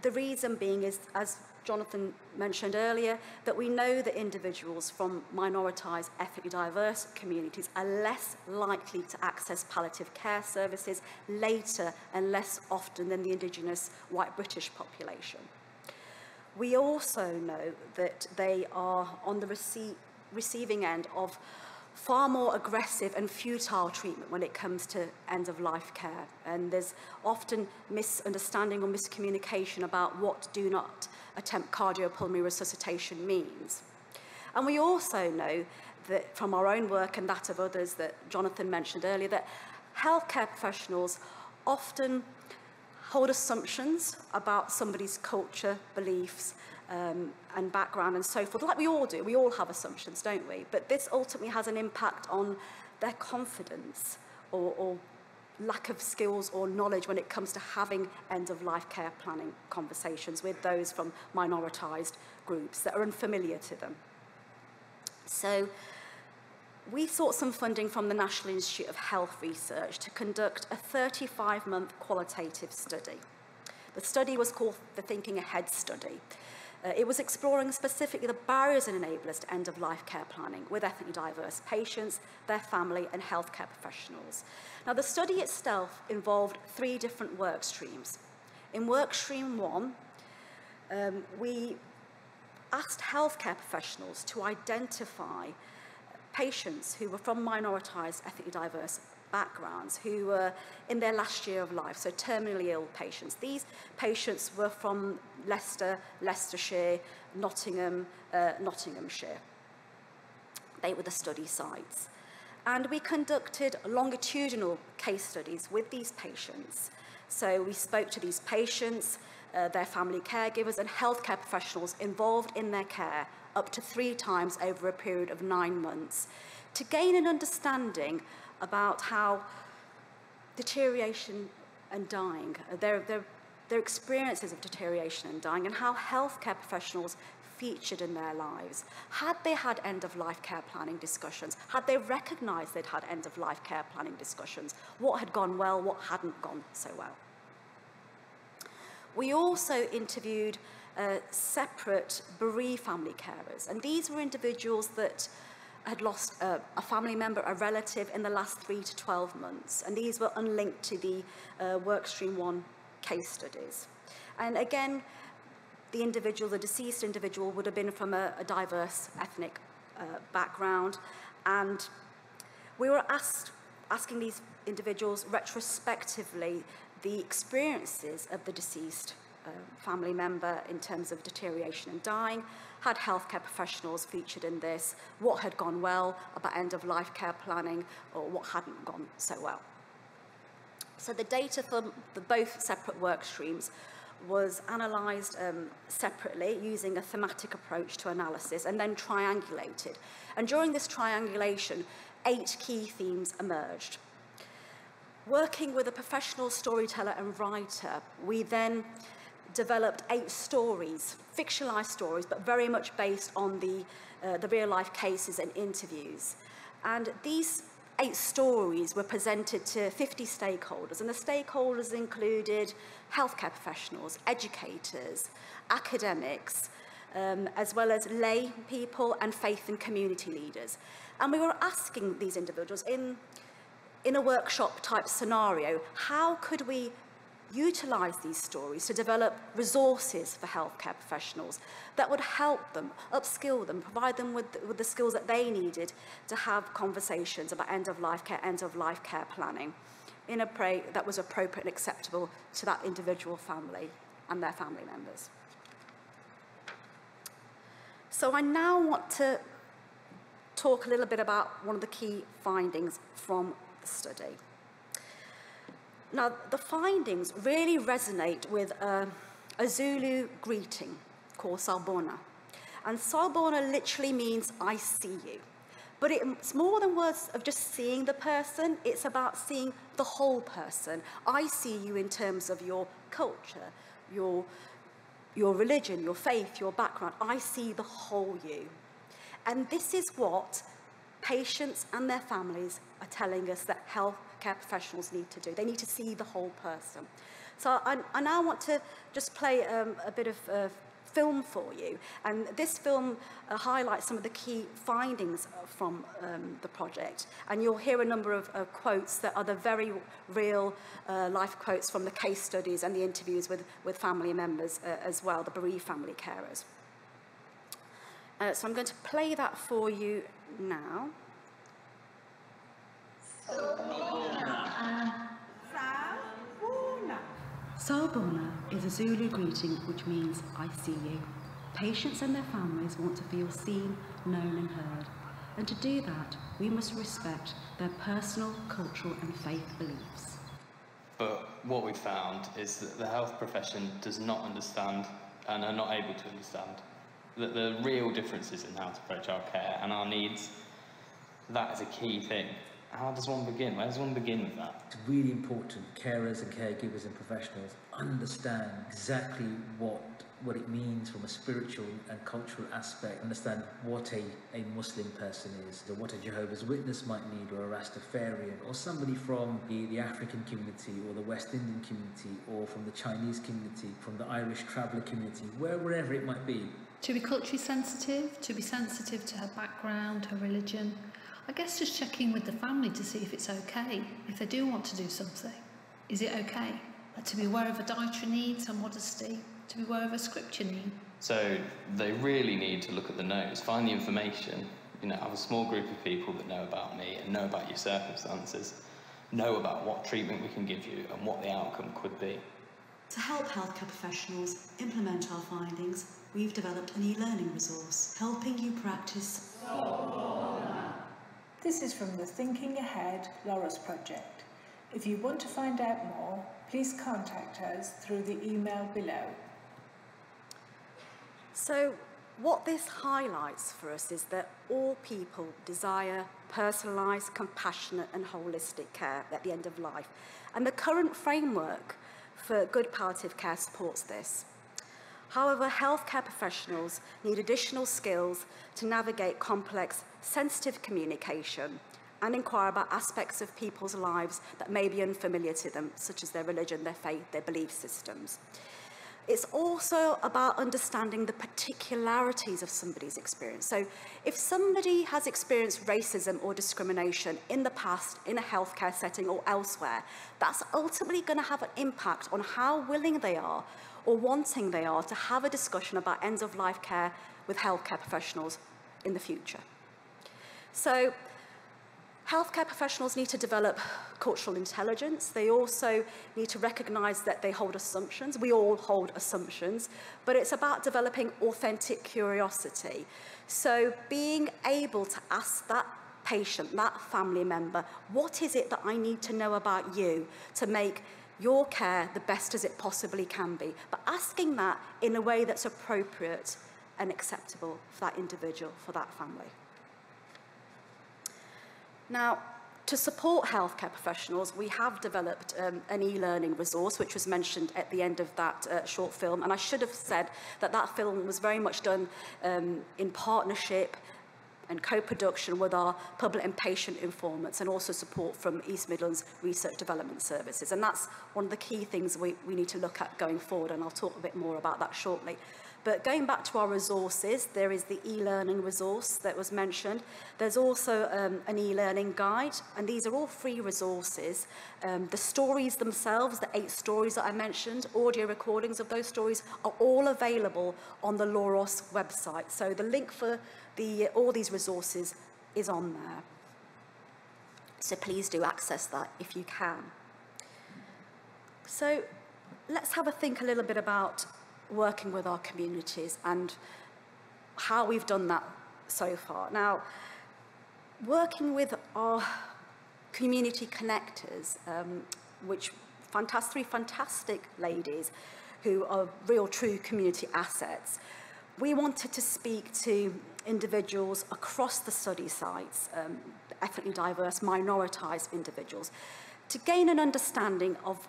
the reason being is, as Jonathan mentioned earlier, that we know that individuals from minoritized ethnically diverse communities are less likely to access palliative care services later and less often than the indigenous white British population. We also know that they are on the rece receiving end of far more aggressive and futile treatment when it comes to end-of-life care. And there's often misunderstanding or miscommunication about what do not attempt cardiopulmonary resuscitation means. And we also know that from our own work and that of others that Jonathan mentioned earlier, that healthcare professionals often hold assumptions about somebody's culture, beliefs, um, and background and so forth, like we all do. We all have assumptions, don't we? But this ultimately has an impact on their confidence or, or lack of skills or knowledge when it comes to having end-of-life care planning conversations with those from minoritized groups that are unfamiliar to them. So we sought some funding from the National Institute of Health Research to conduct a thirty-five month qualitative study. The study was called the Thinking Ahead Study. Uh, it was exploring specifically the barriers and enablers to end-of-life care planning with ethnically diverse patients, their family and healthcare professionals. Now, the study itself involved three different work streams. In work stream one, um, we asked healthcare professionals to identify patients who were from minoritized, ethnically diverse backgrounds, who were in their last year of life, so terminally ill patients. These patients were from Leicester, Leicestershire, Nottingham, uh, Nottinghamshire. They were the study sites. And we conducted longitudinal case studies with these patients. So we spoke to these patients, uh, their family caregivers and healthcare professionals involved in their care up to three times over a period of nine months to gain an understanding about how deterioration and dying, their, their, their experiences of deterioration and dying, and how healthcare professionals featured in their lives. Had they had end-of-life care planning discussions? Had they recognised they'd had end-of-life care planning discussions? What had gone well, what hadn't gone so well? We also interviewed Uh, separate bereaved family carers. And these were individuals that had lost uh, a family member, a relative, in the last three to twelve months. And these were unlinked to the uh, Workstream one case studies. And again, the individual, the deceased individual, would have been from a, a diverse ethnic uh, background. And we were asked, asking these individuals retrospectively the experiences of the deceased Uh, family member in terms of deterioration and dying. Had healthcare professionals featured in this? What had gone well about end-of-life care planning, or what hadn't gone so well? So the data from the both separate work streams was analysed um, separately using a thematic approach to analysis and then triangulated. And during this triangulation, eight key themes emerged. Working with a professional storyteller and writer, we then developed eight stories, fictionalised stories, but very much based on the, uh, the real-life cases and interviews. And these eight stories were presented to fifty stakeholders, and the stakeholders included healthcare professionals, educators, academics, um, as well as lay people and faith and community leaders. And we were asking these individuals in, in a workshop-type scenario, how could we utilise these stories to develop resources for healthcare professionals that would help them, upskill them, provide them with, with the skills that they needed to have conversations about end-of-life care, end-of-life care planning in a way that was appropriate and acceptable to that individual family and their family members. So I now want to talk a little bit about one of the key findings from the study. Now, the findings really resonate with uh, a Zulu greeting called Sabona. And Sabona literally means, I see you. But it's more than words of just seeing the person. It's about seeing the whole person. I see you in terms of your culture, your, your religion, your faith, your background. I see the whole you. And this is what patients and their families are telling us that healthcare professionals need to do. They need to see the whole person. So I, I now want to just play um, a bit of uh, film for you. And this film uh, highlights some of the key findings from um, the project. And you'll hear a number of uh, quotes that are the very real uh, life quotes from the case studies and the interviews with, with family members uh, as well, the bereaved family carers. Uh, so I'm going to play that for you now. Sabona. Sabona. Sabona is a Zulu greeting which means, I see you. Patients and their families want to feel seen, known and heard. And to do that, we must respect their personal, cultural and faith beliefs. But what we've found is that the health profession does not understand and are not able to understand that the real differences in how to approach our care and our needs. That is a key thing. How does one begin? Where does one begin with that? It's really important carers and caregivers and professionals understand exactly what, what it means from a spiritual and cultural aspect, understand what a, a Muslim person is, or what a Jehovah's Witness might need, or a Rastafarian, or somebody from the, the African community, or the West Indian community, or from the Chinese community, from the Irish traveller community, where, wherever it might be. To be culturally sensitive, to be sensitive to her background, her religion. I guess just checking with the family to see if it's okay, if they do want to do something. Is it okay? To be aware of a dietary need, some modesty, to be aware of a scripture need. So they really need to look at the notes, find the information, you know, have a small group of people that know about me and know about your circumstances, know about what treatment we can give you and what the outcome could be. To help healthcare professionals implement our findings, we've developed an e-learning resource, helping you practice. This is from the Thinking Ahead LOROS project. If you want to find out more, please contact us through the email below. So what this highlights for us is that all people desire personalised, compassionate and holistic care at the end of life. And the current framework for good palliative care supports this. However, healthcare professionals need additional skills to navigate complex, sensitive communication and inquire about aspects of people's lives that may be unfamiliar to them, such as their religion, their faith, their belief systems. It's also about understanding the particularities of somebody's experience. So if somebody has experienced racism or discrimination in the past, in a healthcare setting or elsewhere, that's ultimately going to have an impact on how willing they are or wanting they are to have a discussion about end-of-life care with healthcare professionals in the future. So healthcare professionals need to develop cultural intelligence. They also need to recognise that they hold assumptions. We all hold assumptions, but it's about developing authentic curiosity. So being able to ask that patient, that family member, what is it that I need to know about you to make your care the best as it possibly can be, but asking that in a way that's appropriate and acceptable for that individual, for that family. Now, to support healthcare professionals, we have developed um, an e-learning resource, which was mentioned at the end of that uh, short film. And I should have said that that film was very much done um, in partnership and co-production with our public and patient informants, and also support from East Midlands Research Development Services. And that's one of the key things we, we need to look at going forward, and I'll talk a bit more about that shortly. But going back to our resources, there is the e-learning resource that was mentioned. There's also um, an e-learning guide, and these are all free resources. Um, the stories themselves, the eight stories that I mentioned, audio recordings of those stories are all available on the LOROS website. So the link for the, all these resources is on there. So please do access that if you can. So let's have a think a little bit about working with our communities and how we've done that so far. Now, working with our community connectors, um, which fantastic, three fantastic ladies who are real true community assets, we wanted to speak to individuals across the study sites, um, ethnically diverse, minoritized individuals, to gain an understanding of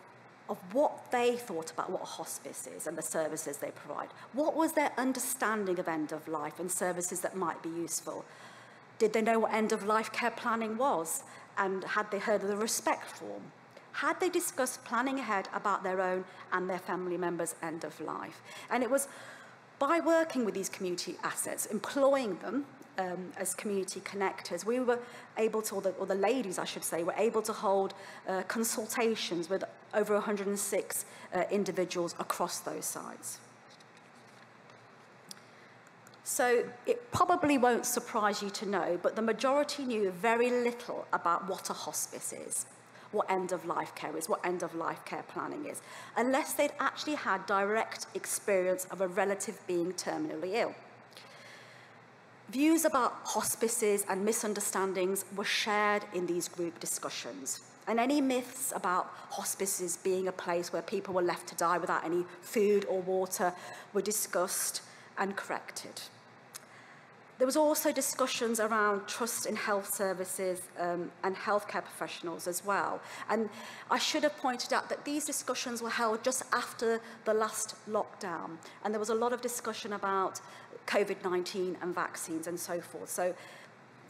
of what they thought about what a hospice is and the services they provide. What was their understanding of end of life and services that might be useful? Did they know what end of life care planning was? And had they heard of the Respect form? Had they discussed planning ahead about their own and their family members' end of life? And it was by working with these community assets, employing them Um, as community connectors, we were able to, or the, or the ladies I should say, were able to hold uh, consultations with over one hundred and six uh, individuals across those sites. So it probably won't surprise you to know, but the majority knew very little about what a hospice is, what end of life care is, what end of life care planning is, unless they'd actually had direct experience of a relative being terminally ill. Views about hospices and misunderstandings were shared in these group discussions. And any myths about hospices being a place where people were left to die without any food or water were discussed and corrected. There was also discussions around trust in health services um, and healthcare professionals as well. And I should have pointed out that these discussions were held just after the last lockdown. And there was a lot of discussion about COVID nineteen and vaccines and so forth. So,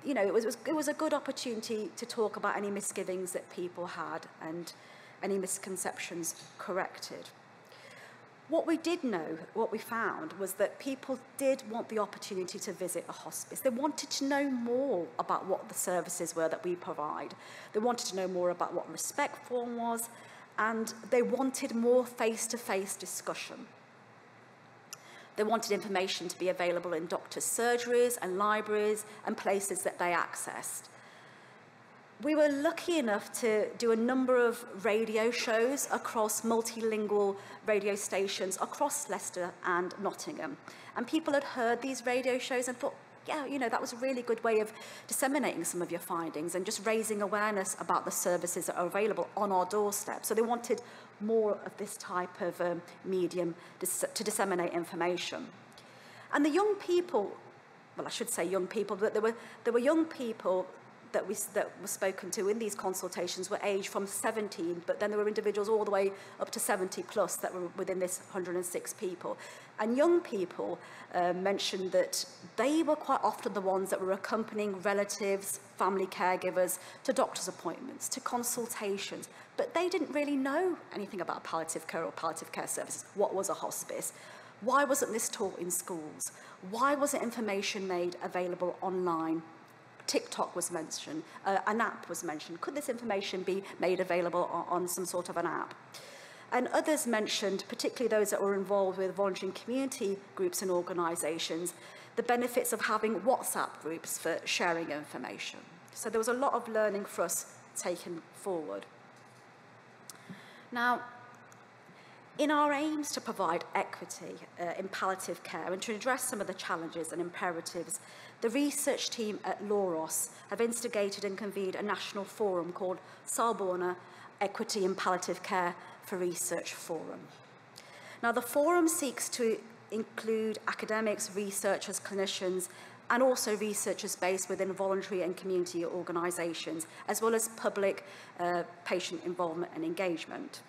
you know, it was, it was a good opportunity to talk about any misgivings that people had and any misconceptions corrected. What we did know, what we found, was that people did want the opportunity to visit a hospice. They wanted to know more about what the services were that we provide. They wanted to know more about what Respect form was, and they wanted more face-to-face discussion. They wanted information to be available in doctors' surgeries and libraries and places that they accessed. We were lucky enough to do a number of radio shows across multilingual radio stations across Leicester and Nottingham. And people had heard these radio shows and thought, yeah, you know, that was a really good way of disseminating some of your findings and just raising awareness about the services that are available on our doorstep. So they wanted more of this type of um, medium dis to disseminate information. And the young people, well, I should say young people, but there were, there were young people that we that were spoken to in these consultations were aged from seventeen, but then there were individuals all the way up to seventy plus that were within this one hundred and six people. And young people uh, mentioned that they were quite often the ones that were accompanying relatives, family caregivers to doctor's appointments, to consultations, but they didn't really know anything about palliative care or palliative care services. What was a hospice? Why wasn't this taught in schools? Why wasn't information made available online? TikTok was mentioned, uh, an app was mentioned. Could this information be made available on, on some sort of an app? And others mentioned, particularly those that were involved with volunteering community groups and organisations, the benefits of having WhatsApp groups for sharing information. So there was a lot of learning for us taken forward. Now, in our aims to provide equity uh, in palliative care and to address some of the challenges and imperatives, the research team at LOROS have instigated and convened a national forum called Sabona Equity in Palliative Care for Research Forum. Now, the forum seeks to include academics, researchers, clinicians, and also researchers based within voluntary and community organisations, as well as public uh, patient involvement and engagement.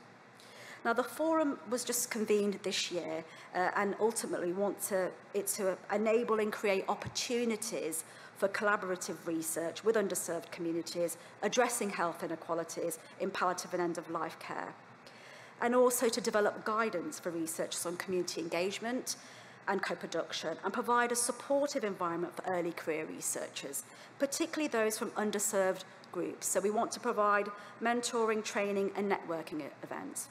Now, the forum was just convened this year uh, and ultimately want to, it to enable and create opportunities for collaborative research with underserved communities, addressing health inequalities in palliative and end-of-life care, and also to develop guidance for researchers on community engagement and co-production, and provide a supportive environment for early career researchers, particularly those from underserved groups. So we want to provide mentoring, training, and networking events.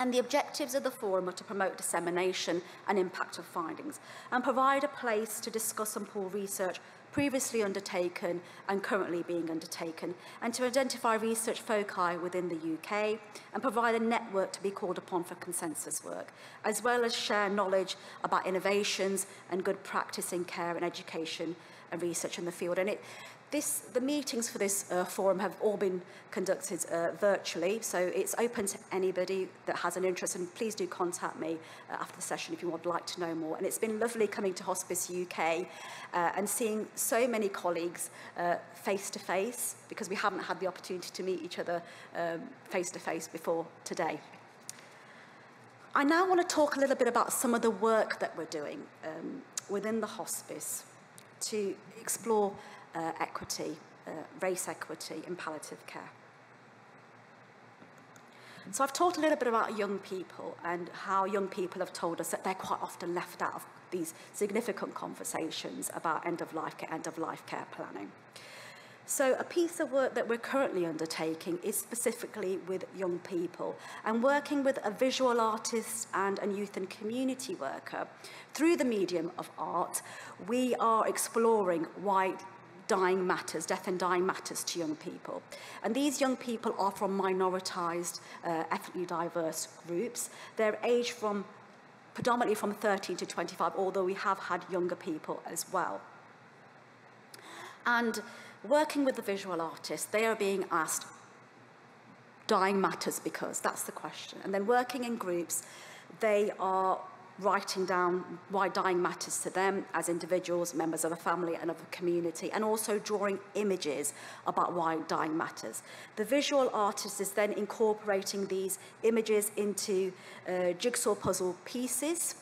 And the objectives of the forum are to promote dissemination and impact of findings, and provide a place to discuss and pool research previously undertaken and currently being undertaken, and to identify research foci within the U K, and provide a network to be called upon for consensus work, as well as share knowledge about innovations and good practice in care and education and research in the field. And it, This, the meetings for this uh, forum have all been conducted uh, virtually, so it's open to anybody that has an interest, and please do contact me uh, after the session if you would like to know more. And it's been lovely coming to Hospice U K uh, and seeing so many colleagues uh, face to face, because we haven't had the opportunity to meet each other um, face to face before today. I now want to talk a little bit about some of the work that we're doing um, within the hospice to explore Uh, equity, uh, race equity in palliative care. So I've talked a little bit about young people and how young people have told us that they're quite often left out of these significant conversations about end-of-life care, end-of-life care planning. So a piece of work that we're currently undertaking is specifically with young people, and working with a visual artist and a youth and community worker. Through the medium of art, we are exploring why dying matters, death and dying matters to young people. And these young people are from minoritized, uh, ethnically diverse groups. They're aged from, predominantly from thirteen to twenty-five, although we have had younger people as well. And working with the visual artists, they are being asked, dying matters because, that's the question. And then working in groups, they are writing down why dying matters to them as individuals, members of a family and of a community, and also drawing images about why dying matters. The visual artist is then incorporating these images into uh, jigsaw puzzle pieces,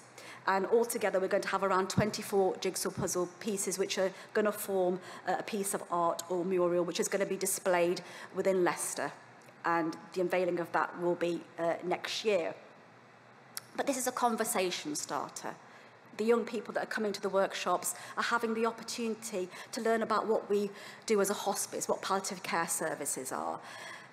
and altogether we're going to have around twenty-four jigsaw puzzle pieces which are going to form a piece of art or mural which is going to be displayed within Leicester, and the unveiling of that will be uh, next year. But this is a conversation starter. The young people that are coming to the workshops are having the opportunity to learn about what we do as a hospice, what palliative care services are.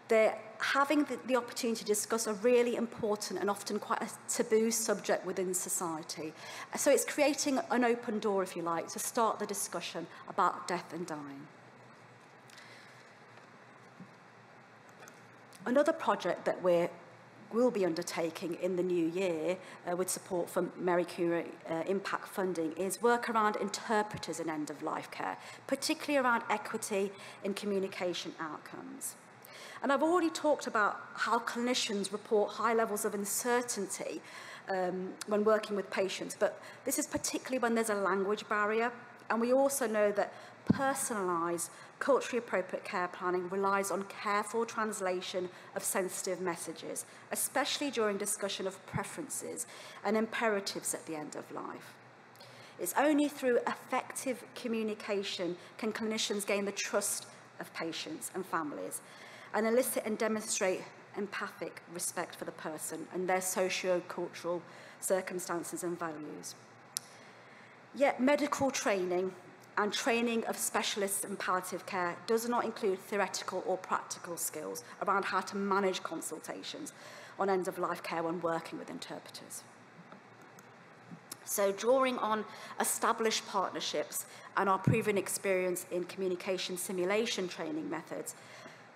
They're having the, the opportunity to discuss a really important and often quite a taboo subject within society. So it's creating an open door, if you like, to start the discussion about death and dying. Another project that we're will be undertaking in the new year uh, with support from Marie Curie uh, impact funding is work around interpreters in end-of-life care, particularly around equity in communication outcomes. And I've already talked about how clinicians report high levels of uncertainty um, when working with patients, but this is particularly when there's a language barrier, and we also know that personalised, culturally appropriate care planning relies on careful translation of sensitive messages, especially during discussion of preferences and imperatives at the end of life. It's only through effective communication can clinicians gain the trust of patients and families, and elicit and demonstrate empathic respect for the person and their socio-cultural circumstances and values. Yet medical training and training of specialists in palliative care does not include theoretical or practical skills around how to manage consultations on end-of-life care when working with interpreters. So drawing on established partnerships and our proven experience in communication simulation training methods,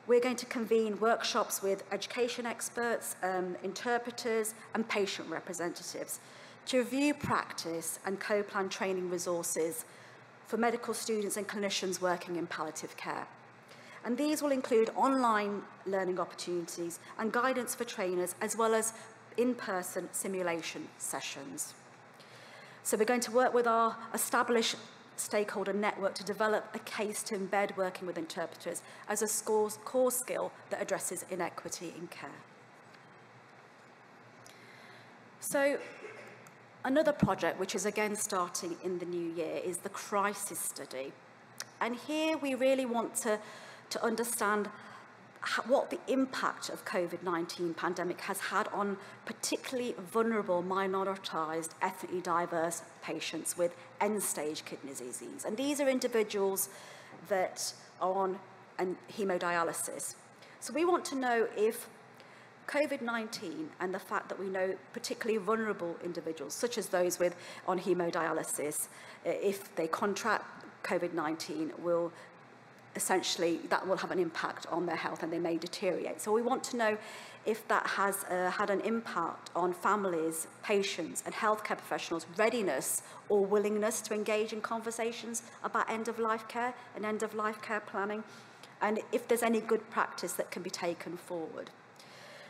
we're going to convene workshops with education experts, um, interpreters, and patient representatives to review practice and co-plan training resources for medical students and clinicians working in palliative care. and these will include online learning opportunities and guidance for trainers, as well as in-person simulation sessions. So we're going to work with our established stakeholder network to develop a case to embed working with interpreters as a core skill that addresses inequity in care. So another project, which is again starting in the new year, is the crisis study. And here we really want to, to understand how, what the impact of COVID nineteen pandemic has had on particularly vulnerable, minoritized, ethnically diverse patients with end-stage kidney disease. And these are individuals that are on an hemodialysis. So we want to know if COVID nineteen and the fact that we know particularly vulnerable individuals, such as those with on hemodialysis, if they contract COVID nineteen, will essentially, that will have an impact on their health and they may deteriorate. So we want to know if that has uh, had an impact on families, patients and healthcare professionals' readiness or willingness to engage in conversations about end-of-life care and end-of-life care planning, and if there's any good practice that can be taken forward.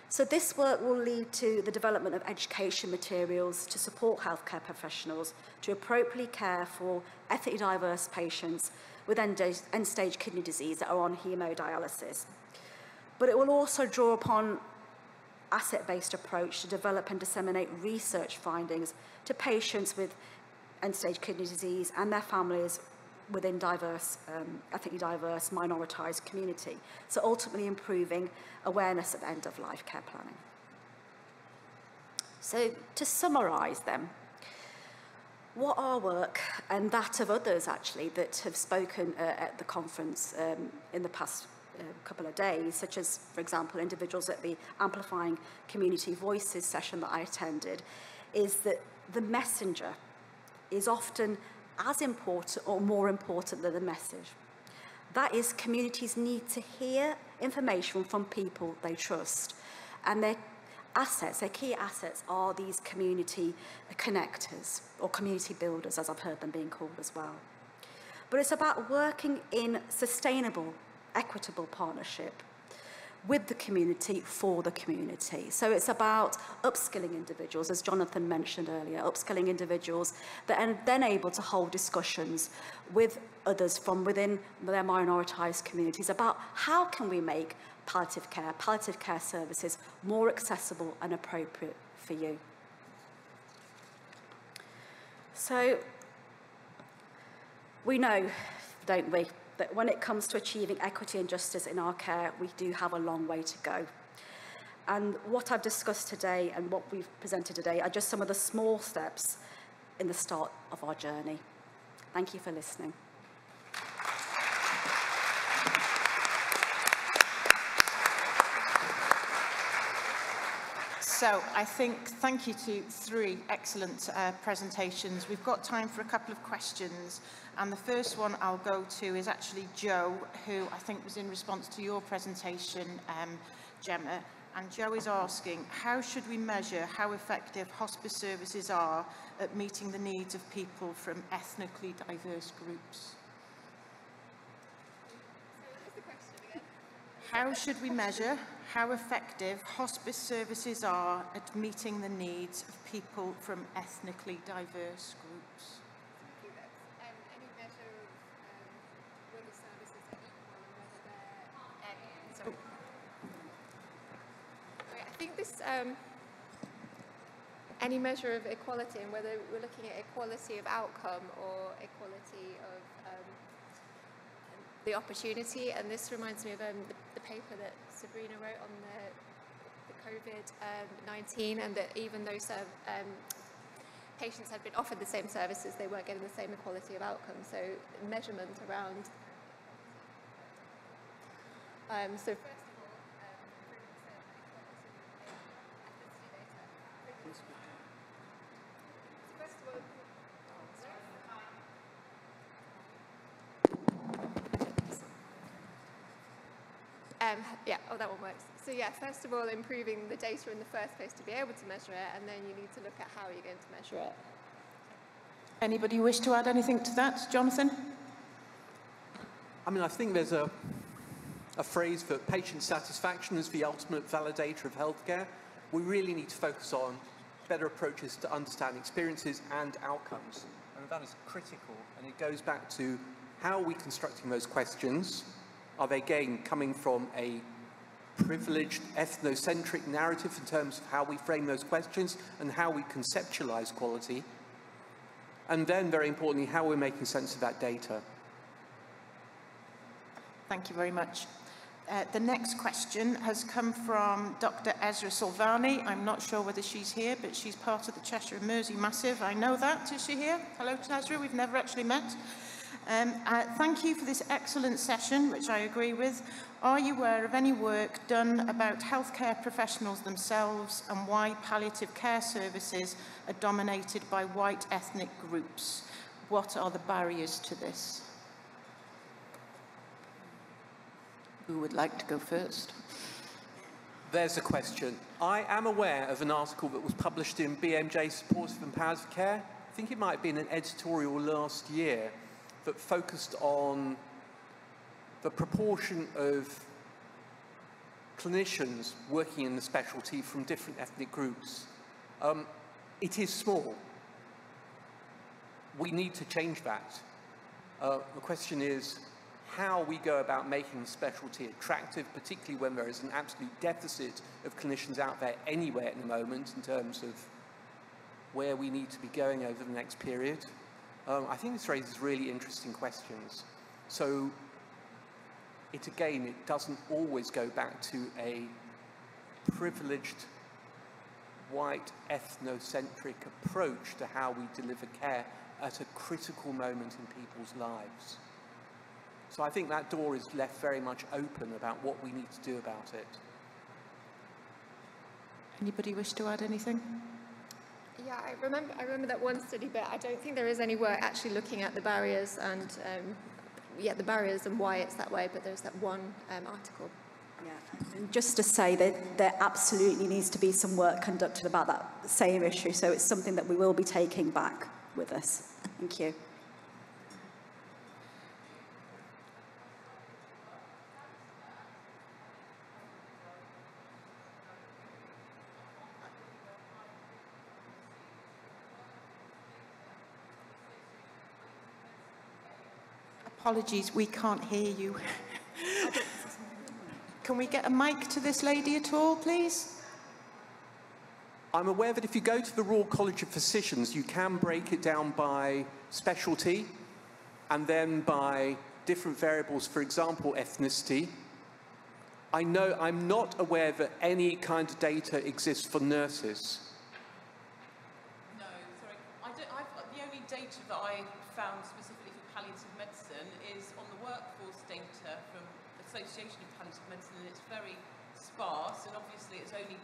So this work will lead to the development of education materials to support healthcare professionals to appropriately care for ethnically diverse patients with end-stage kidney disease that are on hemodialysis. But it will also draw upon asset-based approach to develop and disseminate research findings to patients with end-stage kidney disease and their families within diverse, um, ethnically diverse, minoritized community. So ultimately improving awareness of end-of-life care planning. So to summarize then, what our work and that of others actually that have spoken uh, at the conference um, in the past uh, couple of days, such as, for example, individuals at the Amplifying Community Voices session that I attended, is that the messenger is often as important or more important than the message. That is, communities need to hear information from people they trust. And their assets, their key assets, are these community connectors or community builders, as I've heard them being called as well. But it's about working in sustainable, equitable partnership with the community, for the community. So it's about upskilling individuals, as Jonathan mentioned earlier, upskilling individuals that are then able to hold discussions with others from within their minoritized communities about how can we make palliative care, palliative care services more accessible and appropriate for you. So we know, don't we, that when it comes to achieving equity and justice in our care, we do have a long way to go. And what I've discussed today and what we've presented today are just some of the small steps in the start of our journey. Thank you for listening. So I think thank you to three excellent uh, presentations. We've got time for a couple of questions. And the first one I'll go to is actually Jo, who I think was in response to your presentation, um, Gemma. And Jo is asking, how should we measure how effective hospice services are at meeting the needs of people from ethnically diverse groups? How should we measure how effective hospice services are at meeting the needs of people from ethnically diverse groups? I think this, um, any measure of equality, and whether we're looking at equality of outcome or equality of um, the opportunity, and this reminds me of um, the, the paper that Sabrina wrote on the, the COVID nineteen, um, and that even though um, patients had been offered the same services, they weren't getting the same equality of outcome. So measurement around, um, so. Um, yeah, oh, that one works. So yeah, first of all, improving the data in the first place to be able to measure it, and then you need to look at how you're going to measure it. Anybody wish to add anything to that? Jonathan? I mean, I think there's a, a phrase for patient satisfaction as the ultimate validator of healthcare. We really need to focus on better approaches to understand experiences and outcomes. And that is critical, and it goes back to how are we constructing those questions? Are they, again, coming from a privileged, ethnocentric narrative in terms of how we frame those questions and how we conceptualize quality? And then, very importantly, how we're making sense of that data. Thank you very much. Uh, the next question has come from Doctor Ezra Silvani. I'm not sure whether she's here, but she's part of the Cheshire Mersey Massive. I know that. Is she here? Hello to Ezra. We've never actually met. Um, uh, thank you for this excellent session, which I agree with. Are you aware of any work done about healthcare professionals themselves and why palliative care services are dominated by white ethnic groups? What are the barriers to this? Who would like to go first? There's a question. I am aware of an article that was published in B M J Supportive and Palliative Care. I think it might have been an editorial last year that focused on the proportion of clinicians working in the specialty from different ethnic groups. Um, it is small. We need to change that. Uh, the question is how we go about making the specialty attractive, particularly when there is an absolute deficit of clinicians out there anywhere at the moment in terms of where we need to be going over the next period. Um, I think this raises really interesting questions. So, it again, it doesn't always go back to a privileged, white, ethnocentric approach to how we deliver care at a critical moment in people's lives. So I think that door is left very much open about what we need to do about it. Anybody wish to add anything? Yeah, I remember, I remember that one study, but I don't think there is any work actually looking at the barriers and um, yeah, the barriers and why it's that way, but there's that one um, article. Yeah, and just to say that there absolutely needs to be some work conducted about that same issue, so it's something that we will be taking back with us. Thank you. Apologies, we can't hear you. Can we get a mic to this lady at all, please? I'm aware that if you go to the Royal College of Physicians, you can break it down by specialty and then by different variables, for example, ethnicity. I know I'm not aware that any kind of data exists for nurses. No, sorry. I don't, I've, the only data that I found specifically for palliative medicine is on the workforce data from the Association of Palliative Medicine, and it's very sparse, and obviously it's only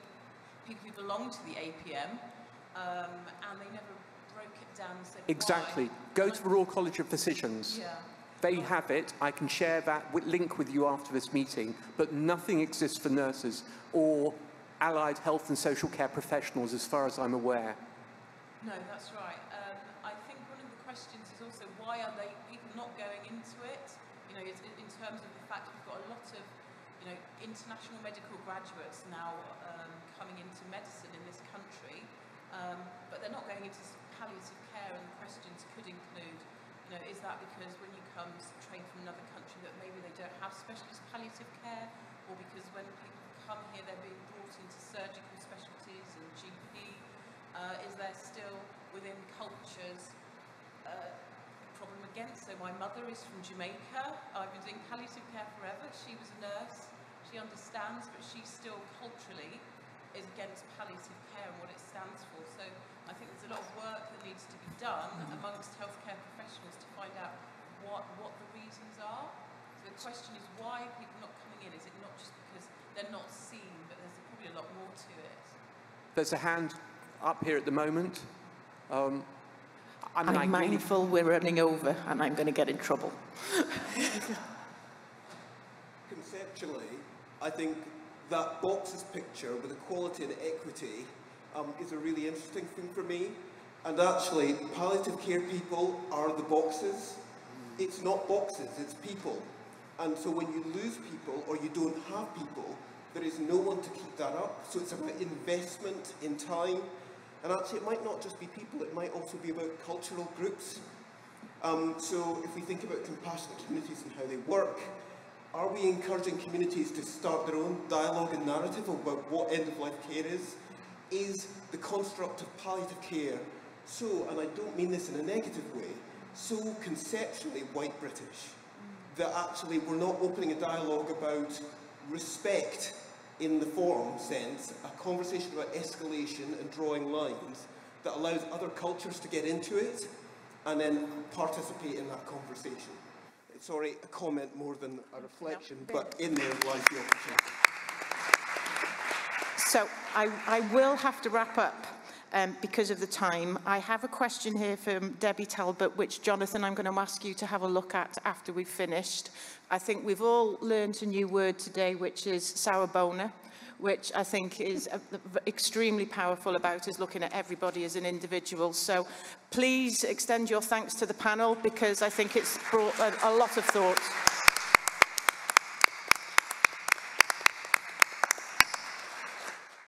people who belong to the A P M, um, and they never broke it down. So exactly. Why. Go to the Royal College of Physicians. Yeah. They have it. I can share that link with you after this meeting, but nothing exists for nurses or allied health and social care professionals as far as I'm aware. No, that's right. Um, I think one of the questions is also why are they people not going into it? You know, it's in terms of the fact we've got a lot of, you know, international medical graduates now um, coming into medicine in this country, um, but they're not going into palliative care. And the questions could include, you know, is that because when you come trained from another country that maybe they don't have specialist palliative care, or because when people come here they're being brought into surgical specialties and G P? Uh, is there still within cultures uh, a problem against? So my mother is from Jamaica. I've been doing palliative care forever. She was a nurse. She understands, but she still culturally is against palliative care and what it stands for. So I think there's a lot of work that needs to be done amongst healthcare professionals to find out what, what the reasons are. So the question is, why are people not coming in? Is it not just because they're not seen, but there's probably a lot more to it? There's a hand up here at the moment. Um, I'm, I'm mindful we're running over and I'm going to get in trouble. Conceptually, I think that boxes picture with equality and equity um, is a really interesting thing for me. And actually, palliative care people are the boxes. It's not boxes, it's people. And so when you lose people or you don't have people, there is no one to keep that up. So it's about investment in time. And actually, it might not just be people. It might also be about cultural groups. Um, so if we think about compassionate communities and how they work, are we encouraging communities to start their own dialogue and narrative about what end-of-life care is? Is the construct of palliative care so, and I don't mean this in a negative way, so conceptually white British that actually we're not opening a dialogue about respect in the form sense, a conversation about escalation and drawing lines that allows other cultures to get into it and then participate in that conversation. Sorry, a comment more than a reflection, no, but in there lies the opportunity. So I, I will have to wrap up um, because of the time. I have a question here from Debbie Talbot, which, Jonathan, I'm going to ask you to have a look at after we've finished. I think we've all learned a new word today, which is Sabona, which I think is uh, extremely powerful about is looking at everybody as an individual. So please extend your thanks to the panel, because I think it's brought a, a lot of thought.